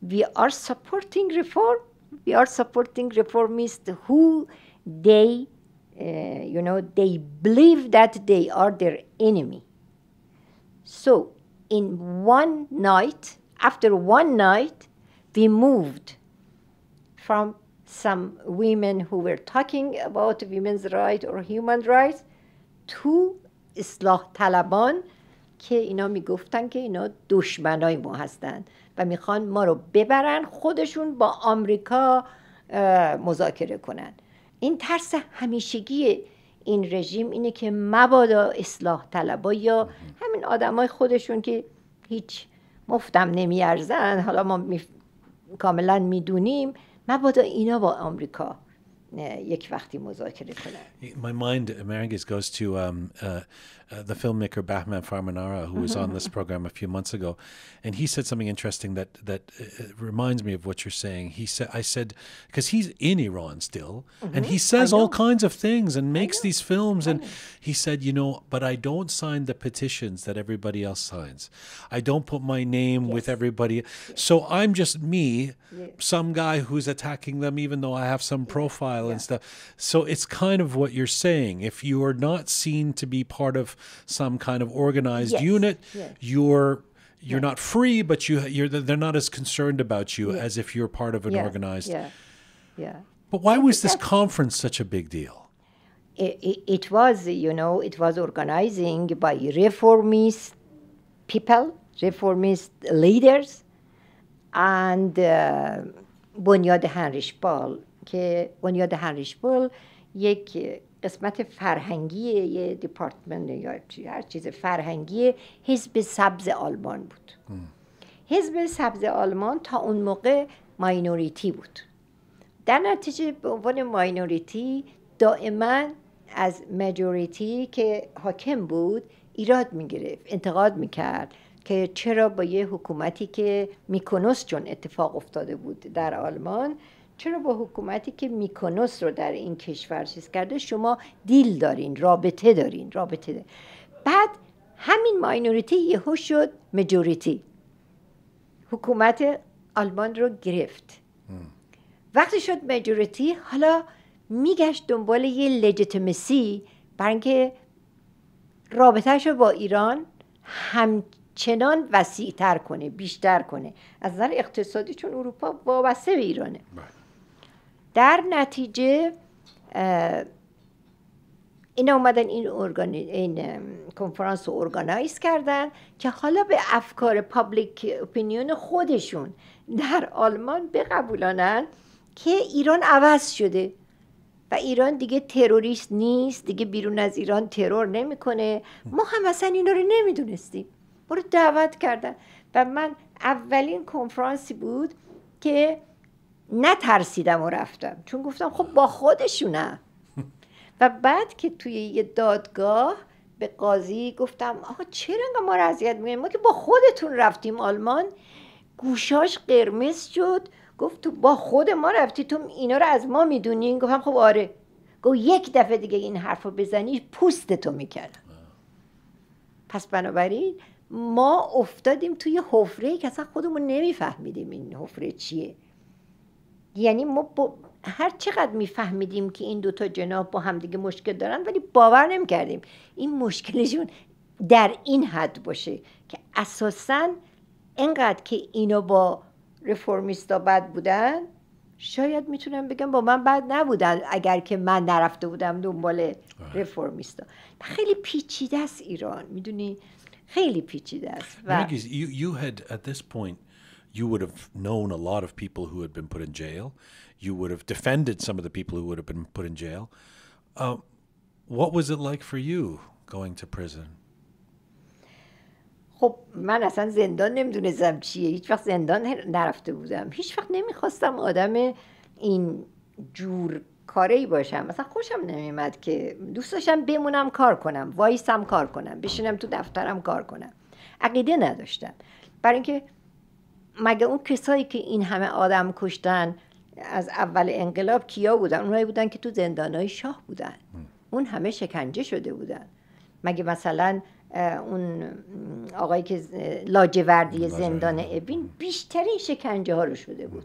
we are supporting reform. We are supporting reformists who they, you know, they believe that they are their enemy. So, in one night, after one night, we moved from some women who were talking about women's rights or human rights to Islah Taliban, که اینا میگفتن که اینا دشمنای ما هستن و میخوان ما رو ببرن خودشون با آمریکا مذاکره کنن. این ترس همیشگی این رژیم اینه که مبادا اصلاح طلبا یا همین آدمای خودشون که هیچ مفتم نمیارزن، حالا ما کاملا میدونیم، مبادا اینا با آمریکا یک وقتی مذاکره کنن. My mind, Mehrangiz, goes to the filmmaker Bahman Farmanara, who was on this program a few months ago, and he said something interesting that reminds me of what you're saying. He said, "I said because he's in Iran still, and he says all kinds of things and makes these films, and he said, you know, but I don't sign the petitions that everybody else signs. I don't put my name with everybody, so I'm just me, some guy who's attacking them, even though I have some profile and stuff. So it's kind of what you're saying. If you are not seen to be part of some kind of organized unit, you're not free, but they're not as concerned about you as if you're part of an organized. But why was this conference such a big deal? It was, you know, it was organizing by reformist people, reformist leaders, and Bunyad Heinrich Boll, که بنیاد هنریش بول یک قسمت فرهنگی یه دپارتمنت یا هر چیز فرهنگی حزب سبز آلمان بود. حزب سبز آلمان تا اون موقع ماینوریتی بود. در نتیجه به عنوان ماینوریتی دائما از ماجوریتی که حاکم بود ایراد میگرفت، انتقاد میکرد که چرا با یه حکومتی که میکنوس چون اتفاق افتاده بود در آلمان، چرا با حکومتی که میکونوس رو در این کشور چیز کرده شما دیل دارین، رابطه دارین، رابطه دارین. بعد همین ماینوریتی یهو شد مجوریتی، حکومت آلمان رو گرفت. وقتی شد مجوریتی حالا میگشت دنبال یه لجیتیمسی برای اینکه رابطهش رو با ایران همچنان وسیع‌تر کنه، بیشتر کنه از نظر اقتصادی، چون اروپا وابسته به ایرانه. در نتیجه اینا اومدن این کنفرانس رو ارگانایز کردن که حالا به افکار پابلیک اپینیون خودشون در آلمان بقبولانن که ایران عوض شده و ایران دیگه تروریست نیست، دیگه بیرون از ایران ترور نمیکنه. ما هم اصلا اینا رو نمیدونستیم، ما رو دعوت کردن و من اولین کنفرانسی بود که نترسیدم و رفتم، چون گفتم خب با خودشونه. و بعد که توی یه دادگاه به قاضی گفتم آقا چرا ما رو اذیت می‌کنید؟ ما که با خودتون رفتیم آلمان. گوشاش قرمز شد، گفت تو با خود ما رفتی، تو اینا رو از ما میدونین؟ گفتم خب آره. گفت یک دفعه دیگه این حرف رو بزنی پوستتو میکنم. پس بنابراین ما افتادیم توی حفره‌ای که اصلا خودمون نمیفهمیدیم این حفره چیه. یعنی ما هر چقدر میفهمیدیم که این دوتا جناب با همدیگه مشکل دارن، ولی باور نمیکردیم این مشکلشون در این حد باشه که اساساً اینقدر که اینا با رفرمیستا بد بودن، شاید میتونم بگم با من بد نبودن اگر که من نرفته بودم دنبال رفرمیستا. خیلی پیچیده است ایران، میدونی، خیلی پیچیده است. You had at this point you would have known a lot of people who had been put in jail. You would have defended some of the people who would have been put in jail. What was it like for you going to prison? خب من اصلا زندان نمیدونستم چیه، هیچ وقت زندان نرفته بودم، هیچ وقت نمیخواستم آدم این جور کاری باشم، مثلا خوشم نمیمد که دوست داشتم بمونم کار کنم، وایسم کار کنم، بشینم تو دفترم کار کنم، عقیده نداشتم. برای اینکه مگه اون کسایی که این همه آدم کشتن از اول انقلاب کیا بودن؟ اونایی بودن که تو زندانهای شاه بودن، اون همه شکنجه شده بودن. مگه مثلا اون آقایی که لاجوردی زندان اوین بیشترین شکنجه ها رو شده بود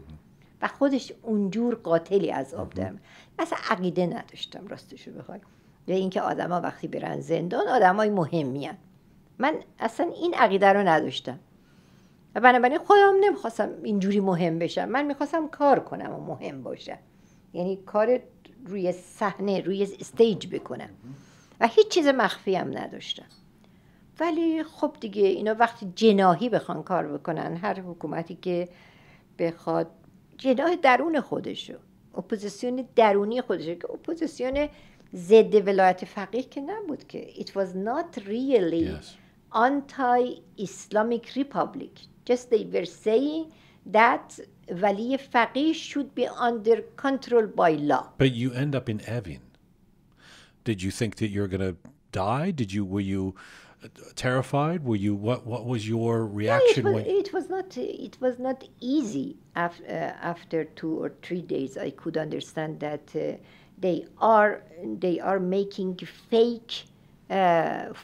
و خودش اونجور قاتلی از آب درآمد. مثلا عقیده نداشتم راستش رو بخوای، یا اینکه آدما وقتی برن زندان آدمای مهمی ان. من اصلا این عقیده رو نداشتم و بنابراین خودم نمیخواستم اینجوری مهم بشم. من میخواستم کار کنم و مهم باشم، یعنی کار روی صحنه، روی استیج بکنم و هیچ چیز مخفی هم نداشتم. ولی خب دیگه اینا وقتی جناحی بخوان کار بکنن، هر حکومتی که بخواد جناح درون خودشو، اپوزیسیون درونی خودشو، که اپوزیسیون ضد ولایت فقیه که نبود که. It was not really anti-Islamic republic. Just they were saying that ولی فقیه should be under control by law. But you end up in Evin. Did you think that you're going to die? Were you terrified? Were you? What was your reaction? No, it was not easy. After 2 or 3 days, I could understand that they are making fake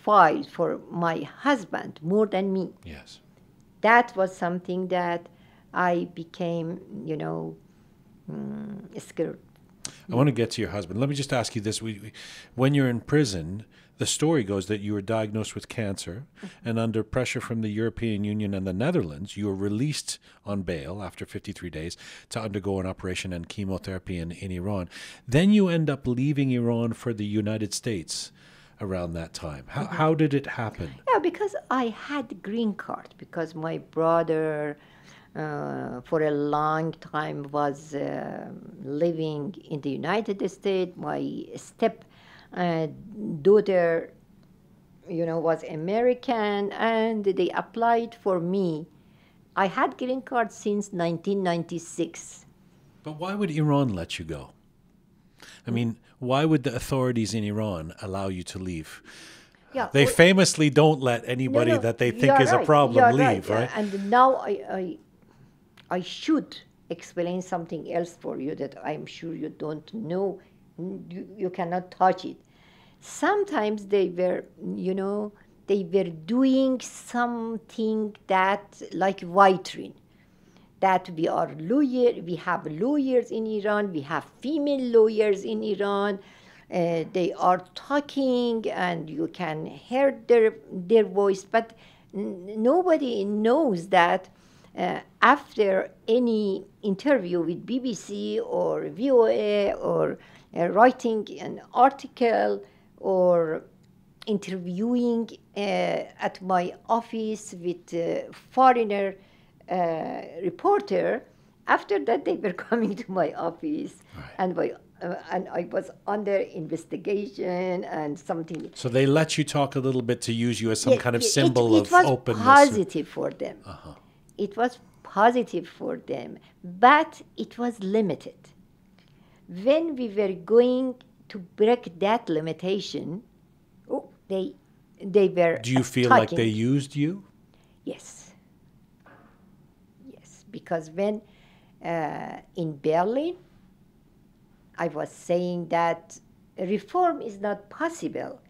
file for my husband more than me. Yes, that was something that I became, you know, scared. I want to get to your husband. Let me just ask you this: when you're in prison. The story goes that you were diagnosed with cancer, and under pressure from the European Union and the Netherlands, you were released on bail after 53 days to undergo an operation and chemotherapy in Iran. Then you end up leaving Iran for the United States around that time. How did it happen? Yeah, because I had green card, because my brother for a long time was living in the United States. My daughter, you know, was American, and they applied for me. I had green card since 1996. But why would Iran let you go? I mean, why would the authorities in Iran allow you to leave? Yeah, they famously don't let anybody that they think is a problem leave, right? And now I should explain something else for you that I'm sure you don't know. You cannot touch it. Sometimes they were, you know, they were doing something that, like vitrine, that we are lawyers, we have lawyers in Iran, we have female lawyers in Iran. They are talking and you can hear their voice, but nobody knows that after any interview with BBC or VOA or writing an article or interviewing at my office with a foreigner reporter, after that they were coming to my office, right. And I was under investigation and something. So they let you talk a little bit to use you as some kind of symbol of openness. It was positive for them. Uh-huh. It was positive for them, but it was limited. When we were going to break that limitation, they they were talking. Do you feel like they used you? Yes. Yes, because when in Berlin, I was saying that reform is not possible.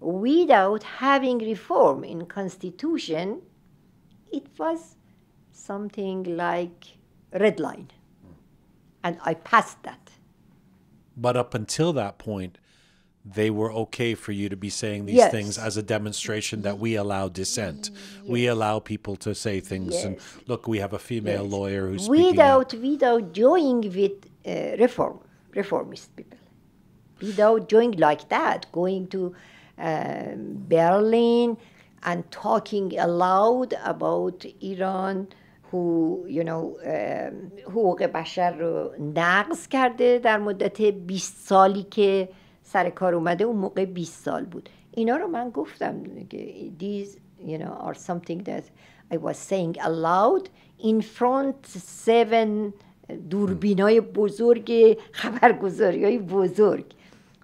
Without having reform in constitution, it was something like red line. And I passed that. But up until that point, they were okay for you to be saying these yes. things as a demonstration that we allow dissent. Yes. We allow people to say things. Yes. And look, we have a female yes. lawyer who's without joining with reformist people. Without doing like that, going to Berlin and talking aloud about Iran, who, you know, حقوق بشر رو نقض کرده در مدت 20 سالی که سر کار اومده. اون موقع 20 سال بود. اینا رو من گفتم. These, you know, are something that I was saying aloud in front 7 دوربینای بزرگ خبرگزاری‌های بزرگ.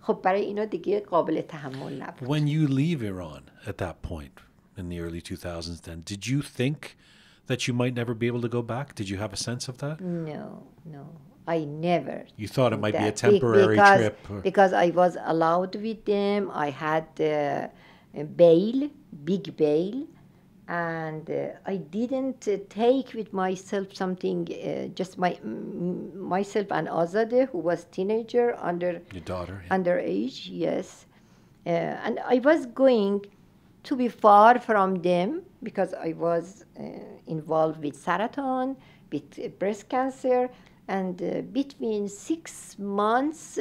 خب برای اینا دیگه قابل تحمل نبود. When you leave Iran at that point in the early 2000s, then did you think that you might never be able to go back? Did you have a sense of that? No, no, I never. You thought it might be a temporary trip? Because I was allowed with them. I had a bail, big bail, and I didn't take with myself something, just myself and Azadeh, who was teenager, your daughter, yeah. underage, yes. And I was going to be far from them, because I was involved with Saraton, with breast cancer, and between 6 months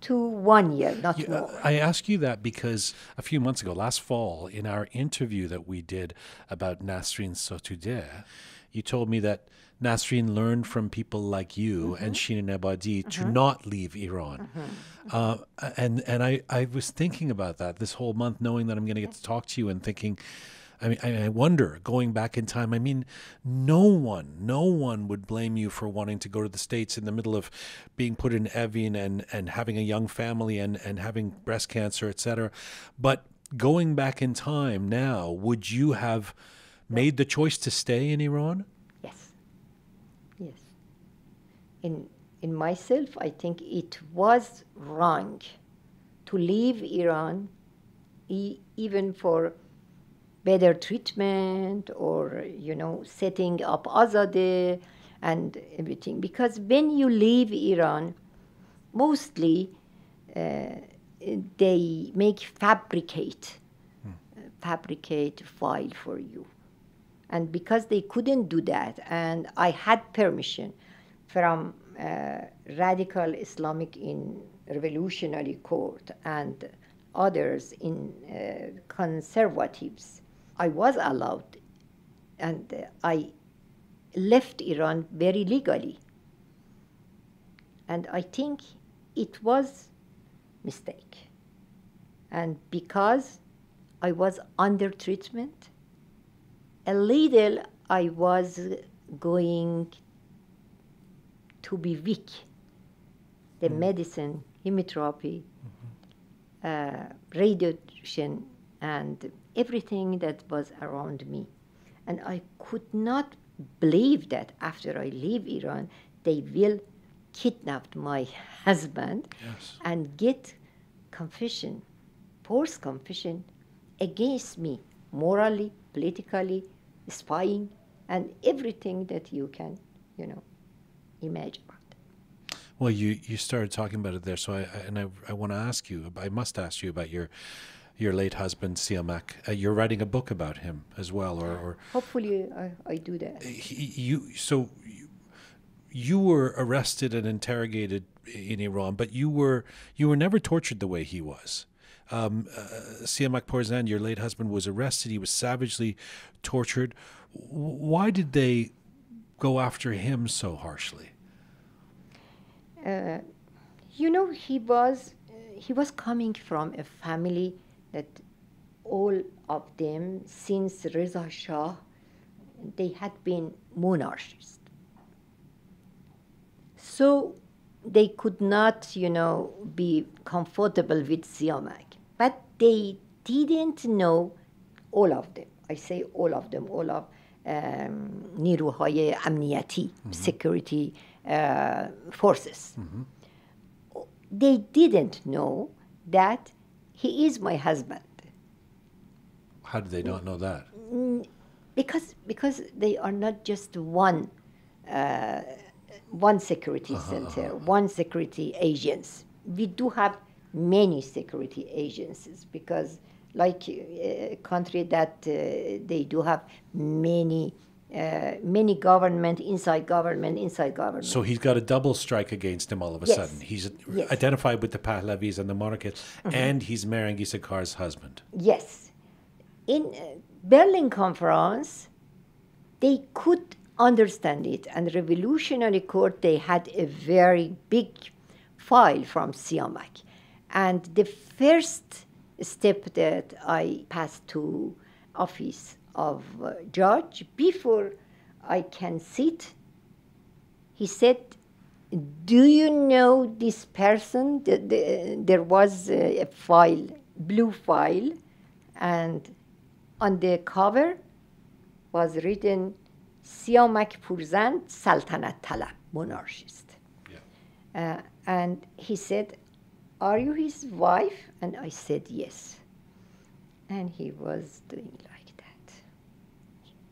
to 1 year, not more. I ask you that because a few months ago, last fall, in our interview that we did about Nasrin Sotudeh, you told me that Nasrin learned from people like you mm-hmm. and Shirin Ebadi mm-hmm. to not leave Iran. Mm-hmm. And I was thinking about that this whole month, knowing that I'm going to get to talk to you and thinking, I mean, I wonder, going back in time, I mean, no one would blame you for wanting to go to the States in the middle of being put in Evin and having a young family and having breast cancer, etc. But going back in time now, would you have made the choice to stay in Iran? Yes. Yes. In myself, I think it was wrong to leave Iran, even for better treatment or, you know, setting up Azadeh and everything. Because when you leave Iran, mostly they fabricate file for you. And because they couldn't do that, and I had permission from Radical Islamic Revolutionary Court and others in conservatives, I was allowed, and I left Iran very legally. And I think it was a mistake. And because I was under treatment, a little I was going to be weak. The medicine, chemotherapy, radiation, and everything that was around me. And I could not believe that after I leave Iran, they will kidnap my husband yes. and get confession, forced confession against me, morally, politically, spying, and everything that you can, you know, imagine. Well, you started talking about it there, so I want to ask you, I must ask you about your late husband, Siamak. You're writing a book about him as well, or hopefully I do that. You were arrested and interrogated in Iran, but you were never tortured the way he was. Siamak Pourzand, your late husband, was arrested. He was savagely tortured. Why did they go after him so harshly? You know, he was coming from a family that all of them, since Reza Shah, they had been monarchists. So they could not, you know, be comfortable with Siamak. But they didn't know all of them. I say all of them, all of نیروهای امنیتی, security forces. They didn't know that he is my husband. How did they not know that? Because they are not just one security center, one security agency. We do have many security agencies because like a country that they do have many many government, inside government, inside government. So he's got a double strike against him all of a sudden. He's identified with the Pahlavis and the monarchists, and he's Mehrangiz Kar's husband. Yes. In Berlin Conference, they could understand it. And Revolutionary Court, they had a very big file from Siamak. And the first step that I passed to office of judge, before I can sit, he said, do you know this person? There was a file, blue file, and on the cover was written Siamak Pourzand, Saltanat Talab, monarchist. And he said, are you his wife? And I said, yes. And he was doing like that.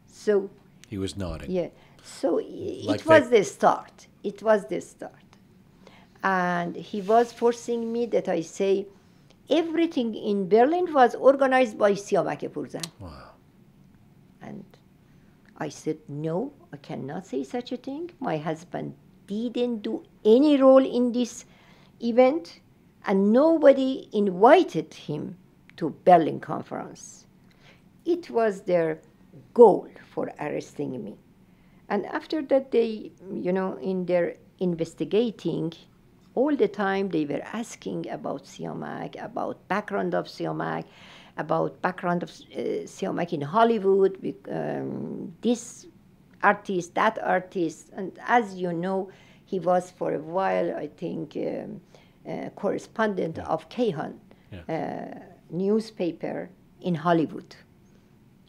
So he was nodding. Yeah. So like it was the start. It was the start. And he was forcing me that I say, everything in Berlin was organized by Siamak Pourzand. Wow. And I said, no, I cannot say such a thing. My husband didn't do any role in this event. And nobody invited him to Berlin Conference. It was their goal for arresting me. And after that, they, you know, in their investigating, all the time they were asking about Siamak, about background of Siamak, about background of Siamak in Hollywood, with, this artist, that artist. And as you know, he was for a while, I think, correspondent of Kayhan newspaper in Hollywood,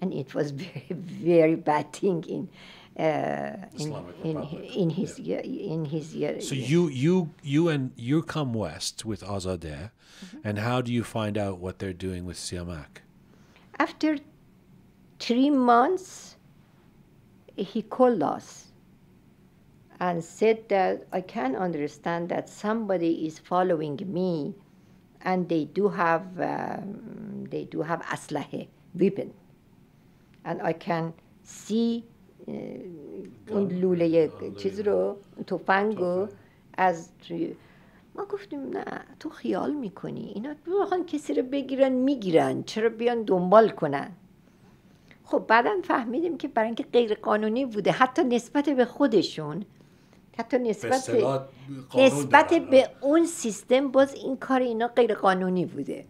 and it was very bad thing in his year. So you come west with Azadeh, and how do you find out what they're doing with Siamak? After 3 months, he called us and said that I can understand that somebody is following me, and they do have aslahe, weapon, and I can see lule چیز رو تفنگو از توی ما گفتیم نه تو خیال میکنی اینا بخوان کسی رو بگیرن میگیرن چرا بیان دنبال کنن خب بعدا فهمیدیم که برای اینکه غیر قانونی بوده حتی نسبت به خودشون حتی نسبت به اون سیستم باز این کار اینا غیر قانونی بوده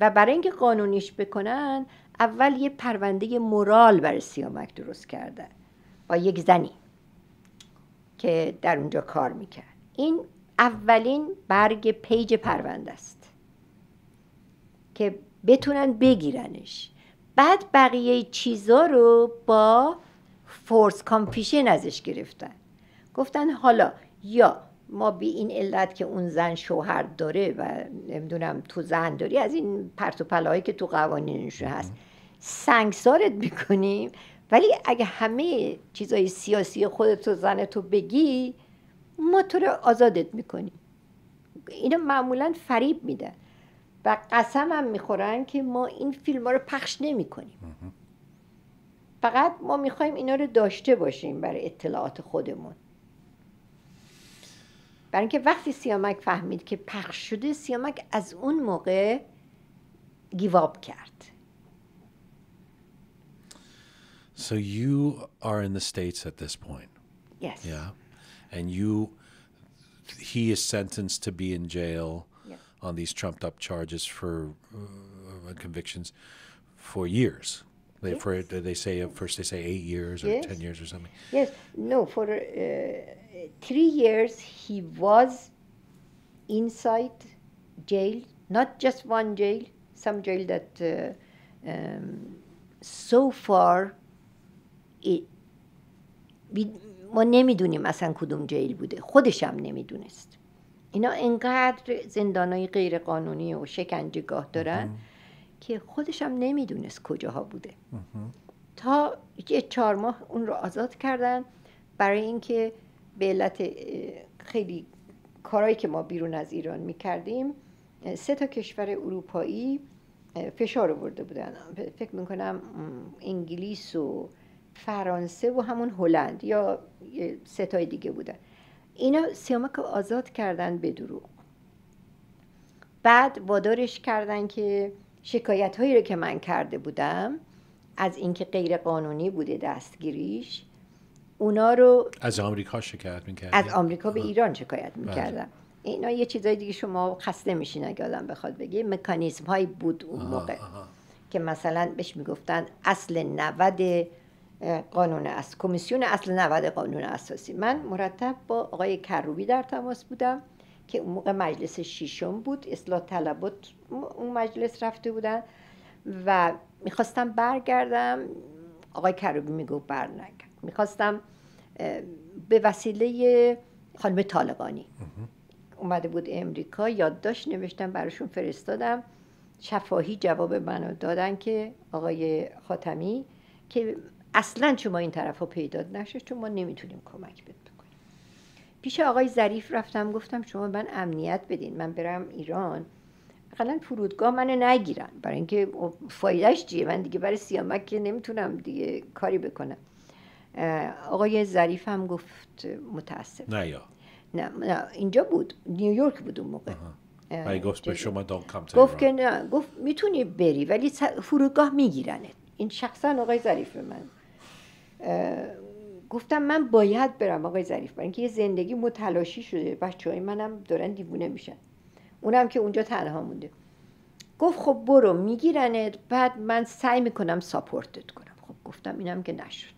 و برای اینکه قانونیش بکنن اول یه پرونده مورال برای سیامک درست کردن با یک زنی که در اونجا کار میکرد این اولین برگ پیج پرونده است که بتونن بگیرنش بعد بقیه چیزا رو با فورس کانفیشن ازش گرفتن گفتن حالا یا ما به این علت که اون زن شوهر داره و نمیدونم تو زن داری از این پرت و پلاهایی که تو قوانینش هست سنگسارت میکنیم ولی اگه همه چیزای سیاسی خودت و زنتو بگی ما تو رو آزادت میکنیم اینا معمولا فریب میدن و قسم هم میخورن که ما این فیلم ها رو پخش نمیکنیم فقط ما میخوایم اینا رو داشته باشیم برای اطلاعات خودمون برای اینکه وقتی سیامک فهمید که پخش شده سیامک از اون موقع گیواب کرد So you are in the States at this point. Yes. Yeah. And he is sentenced to be in jail on these trumped up charges for convictions for years. They, for, they say at first they say 8 years or 10 years or something. Yes, no. For 3 years he was inside jail, not just one jail, some jail that so far ما نمیدونیم اصلا کدوم جیل بوده، خودش هم نمیدونست. اینا انقدر زندانای غیر قانونی و شکنجهگاه دارن که خودش هم نمیدونست کجاها بوده. تا یه 4 ماه اون رو آزاد کردن برای اینکه به علت خیلی کارهایی که ما بیرون از ایران میکردیم 3 تا کشور اروپایی فشار آورده بودن. فکر میکنم انگلیس و فرانسه و همون هلند یا 3 تای دیگه بودن. اینا سیامک رو آزاد کردن به دروغ. بعد وادارش کردن که شکایت هایی رو که من کرده بودم از اینکه غیر قانونی بوده دستگیریش، اونا رو از آمریکا شکایت میکردن، از آمریکا به ایران شکایت میکردن. اینا یه چیزای دیگه شما خسته میشین اگه آدم بخواد بگه. مکانیزم هایی بود اون موقع که مثلا بهش میگفتن اصل 90 قانون است، کمیسیون اصل 90 قانون اساسی. من مرتب با آقای کروبی در تماس بودم که اون موقع مجلس 6م بود، اصلاح طلبات اون مجلس رفته بودن و میخواستم برگردم. آقای کروبی میگفت برنگرد. میخواستم به وسیله خانم طالقانی اومده بود امریکا، یادداشت نوشتم براشون فرستادم، شفاهی جواب منو دادن که آقای خاتمی که اصلا شما این طرف ها پیدا نشه چون ما نمیتونیم کمک بد بکنیم. پیش آقای ظریف رفتم، گفتم شما من امنیت بدین، من برم ایران، اقلا فرودگاه منو نگیرن، برای اینکه فایدهش چیه؟ من دیگه برای سیامک که نمیتونم دیگه کاری بکنم. آقای ظریف هم گفت متاسف، نه اینجا بود، نیویورک بود اون موقع. گفت به شما گفت که نه، گفت میتونی بری ولی فرودگاه میگیرنت. این شخصا آقای ظریف به من گفتم من باید برم آقای ظریف، برای اینکه یه زندگی متلاشی شده، بچه‌های منم دارن دیوونه میشن، اونم که اونجا تنها مونده. گفت خب برو میگیرنت، بعد من سعی میکنم ساپورتت کنم. خب گفتم اینم که نشد،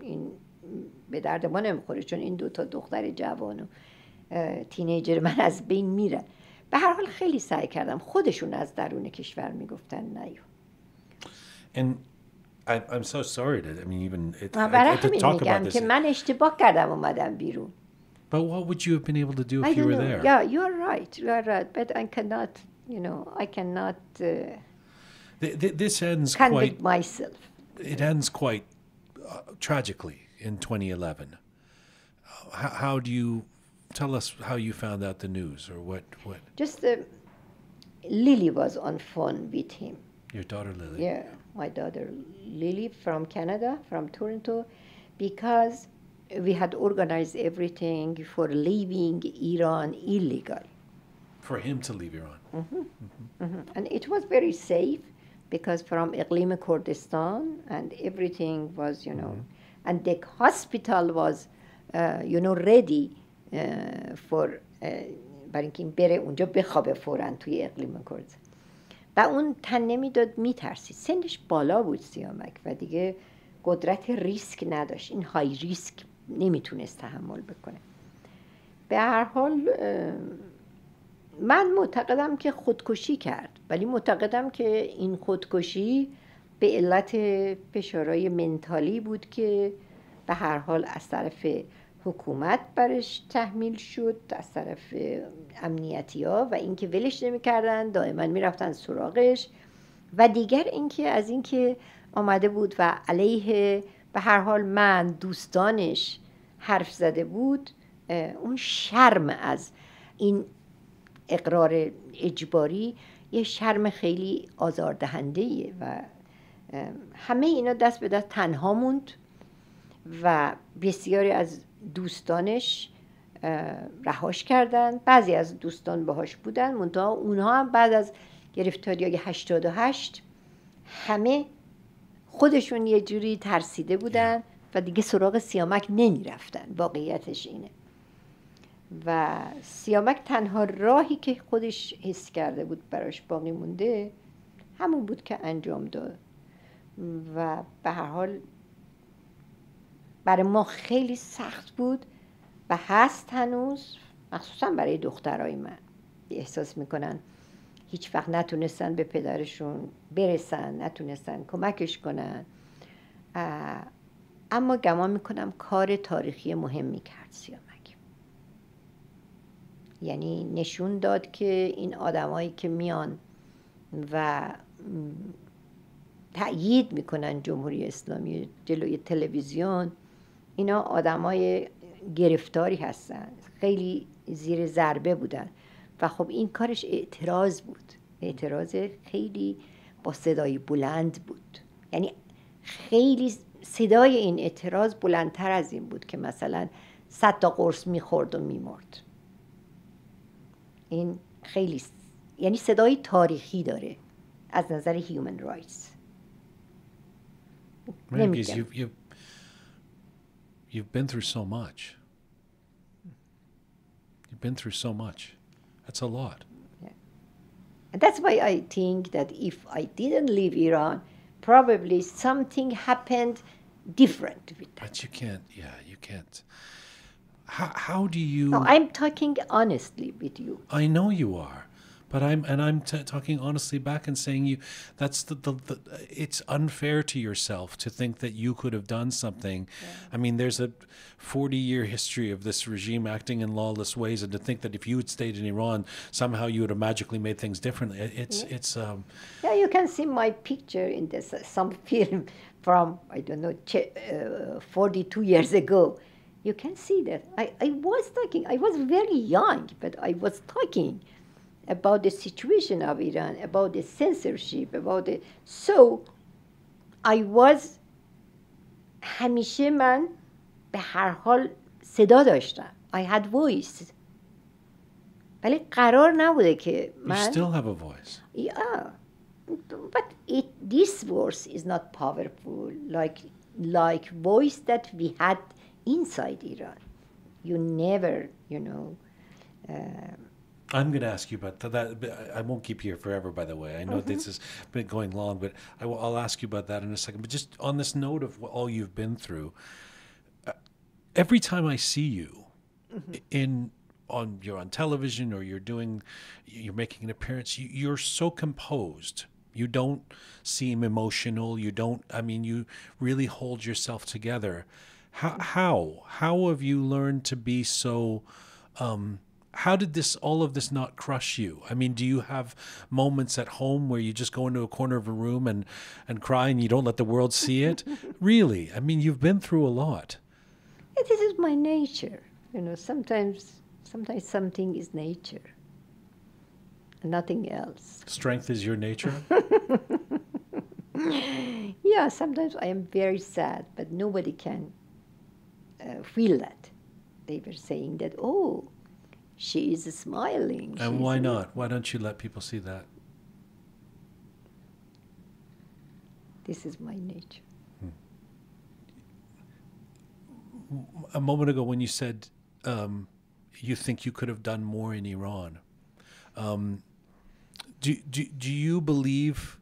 این به درد ما نمیخوره، چون این 2 تا دختر جوان و تینیجر من از بین میرن. به هر حال خیلی سعی کردم، خودشون از درون کشور میگفتن نیو. I'm so sorry that I had to talk about this. But what would you have been able to do if you were there? Yeah, you are right. But I cannot, I cannot. This ends quite. Myself. It ends quite tragically in 2011. How do you tell us how you found out the news or what? Just Lily was on phone with him. Your daughter Lily. Yeah. My daughter Lily from Canada, from Toronto, because we had organized everything for leaving Iran illegal. For him to leave Iran. And it was very safe because from Iqlim Kurdistan and everything was, and the hospital was, ready for Barinkin Bere unja bekhabe foran toy Iqlim Kurdistan. و اون تن نمیداد، میترسید، سنش بالا بود سیامک و دیگه قدرت ریسک نداشت، این های ریسک نمیتونست تحمل بکنه. به هر حال من معتقدم که خودکشی کرد، ولی معتقدم که این خودکشی به علت فشارهای منتالی بود که به هر حال از طرف حکومت برش تحمیل شد، از طرف امنیتی ها، و اینکه ولش نمی کردن، دائما می رفتن سراغش، و دیگر اینکه از اینکه آمده بود و علیه به هر حال من دوستانش حرف زده بود، اون شرم از این اقرار اجباری یه شرم خیلی آزاردهنده‌ایه و همه اینا دست به دست تنها موند و بسیاری از دوستانش رهاش کردن. بعضی از دوستان باهاش بودن، منتها اونها هم بعد از گرفتاریای 88 همه خودشون یه جوری ترسیده بودن و دیگه سراغ سیامک نمیرفتن. واقعیتش اینه و سیامک تنها راهی که خودش حس کرده بود براش باقی مونده همون بود که انجام داد و به هر حال برای ما خیلی سخت بود و هست هنوز، مخصوصا برای دخترای من. احساس میکنن هیچ وقت نتونستن به پدرشون برسن، نتونستن کمکش کنن. اما گمان میکنم کار تاریخی مهمی کرد سیامک. یعنی نشون داد که این آدمایی که میان و تأیید میکنن جمهوری اسلامی جلوی تلویزیون، اینا آدمای گرفتاری هستن، خیلی زیر ضربه بودن و خب این کارش اعتراض بود، اعتراض خیلی با صدای بلند بود. یعنی خیلی صدای این اعتراض بلندتر از این بود که مثلا 100 تا قرص میخورد و میمرد. این خیلی یعنی صدای تاریخی داره از نظر هیومن رایتس. You've been through so much. You've been through so much. That's a lot. Yeah. And that's why I think that if I didn't leave Iran, probably something happened different with that. But you can't, yeah, you can't. How do you... No, I'm talking honestly with you. I know you are. But I'm talking honestly back and saying you, that's it's unfair to yourself to think that you could have done something. Yeah. I mean, there's a 40-year history of this regime acting in lawless ways, and to think that if you had stayed in Iran, somehow you would have magically made things differently. Yeah, you can see my picture in this some film from I don't know 42 years ago. You can see that I was talking. I was very young, but I was talking about the situation of Iran, about the censorship, about the... So, I was... همیشه من به هر حال صدا داشتم. I had voice. ولی قرار نبوده که من... You still have a voice. Yeah. But this voice is not powerful like voice that we had inside Iran. You never, you know... I'm going to ask you about that. I won't keep you here forever, by the way. I know this has been going long, but I'll ask you about that in a second. But just on this note of what all you've been through, every time I see you, you're on television or you're making an appearance, you're so composed. You don't seem emotional. You don't. I mean, you really hold yourself together. How have you learned to be so? How did all of this not crush you? I mean, do you have moments at home where you just go into a corner of a room and cry and you don't let the world see it? Really? I mean, you've been through a lot. This is my nature. You know, sometimes something is nature. Nothing else. Strength is your nature? Yeah, sometimes I am very sad, but nobody can feel that. They were saying that, oh, she is smiling. And why not? Why don't you let people see that? This is my nature. A moment ago when you said you think you could have done more in Iran, do you believe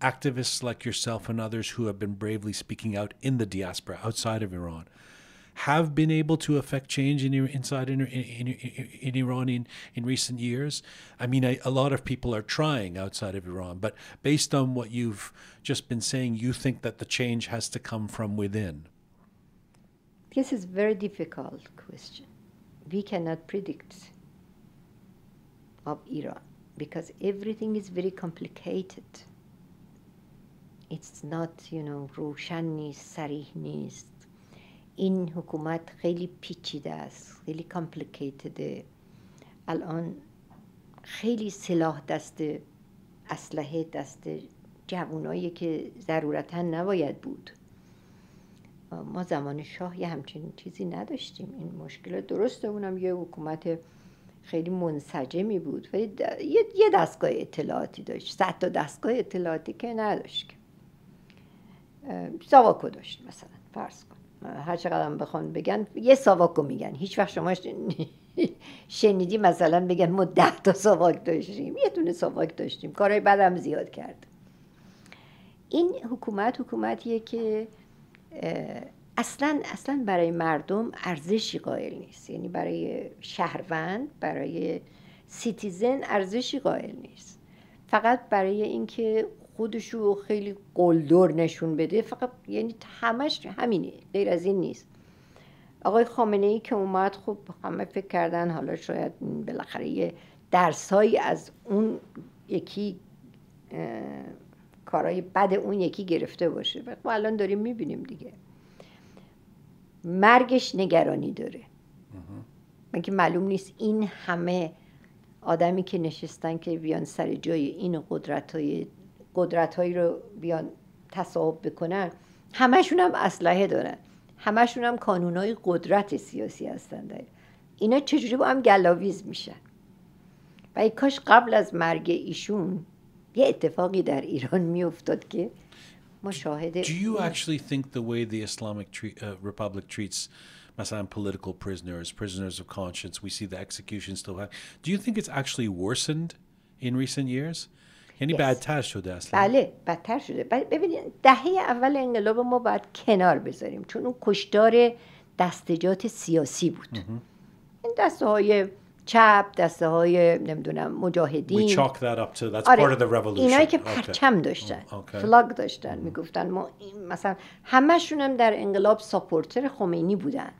activists like yourself and others who have been bravely speaking out in the diaspora outside of Iran have been able to affect change in Iran in recent years? I mean, a lot of people are trying outside of Iran, but based on what you've just been saying, you think that the change has to come from within. This is a very difficult question. We cannot predict of Iran because everything is very complicated. It's not, you know, roshan nist, sarih nist. این حکومت خیلی پیچیده است، خیلی کامپلیکیتده. الان خیلی سلاح دست، اسلحه دست جوانایی که ضرورتا نباید بود. ما زمان شاه یه همچین چیزی نداشتیم. این مشکل درسته، اونم یه حکومت خیلی منسجمی بود، ولی یه دستگاه اطلاعاتی داشت. 100 تا دستگاه اطلاعاتی که نداشت. ساواکو داشت مثلا، فرض کن. هر چقدر هم بخوان بگن یه ساواکو میگن. هیچ وقت شما شنیدی مثلا بگن ما 10 تا ساواک داشتیم؟ یه دونه ساواک داشتیم، کارهای بد هم زیاد کرد. این حکومتیه که اصلا برای مردم ارزشی قائل نیست. یعنی برای شهروند، برای سیتیزن ارزشی قائل نیست. فقط برای اینکه خودشو خیلی قلدر نشون بده، فقط یعنی همش همینه، غیر از این نیست. آقای خامنه ای که اومد، خب همه فکر کردن حالا شاید بالاخره یه درسایی از اون یکی کارهای بد اون یکی گرفته باشه. ما الان داریم میبینیم دیگه، مرگش نگرانی داره. من که معلوم نیست این همه آدمی که نشستن که بیان سر جای این قدرت‌هایی رو بیان تصاحب بکنن، همشون هم اسلحه دارن، همشون هم کانون‌های قدرت سیاسی هستن. اینا چجوری با هم گلاویز میشن؟ و ای کاش قبل از مرگ ایشون یه اتفاقی در ایران میافتاد که ما شاهد. Do you actually think the way the Islamic Republic treats مثلا political prisoners, prisoners of conscience, we see the executions still happen. Do you think it's actually worsened in recent years? یعنی بدتر شده اصلا؟ بله، بدتر شده. ببینید دهه اول انقلاب ما باید کنار بذاریم، چون اون کشتار دستجات سیاسی بود. این دسته‌های چپ، دسته‌های نمیدونم مجاهدین. We chalk that up to that's part of the revolution. اینایی که پرچم داشتن، فلاگ داشتن، میگفتن ما مثلا همشون هم در انقلاب ساپورتر خمینی بودن.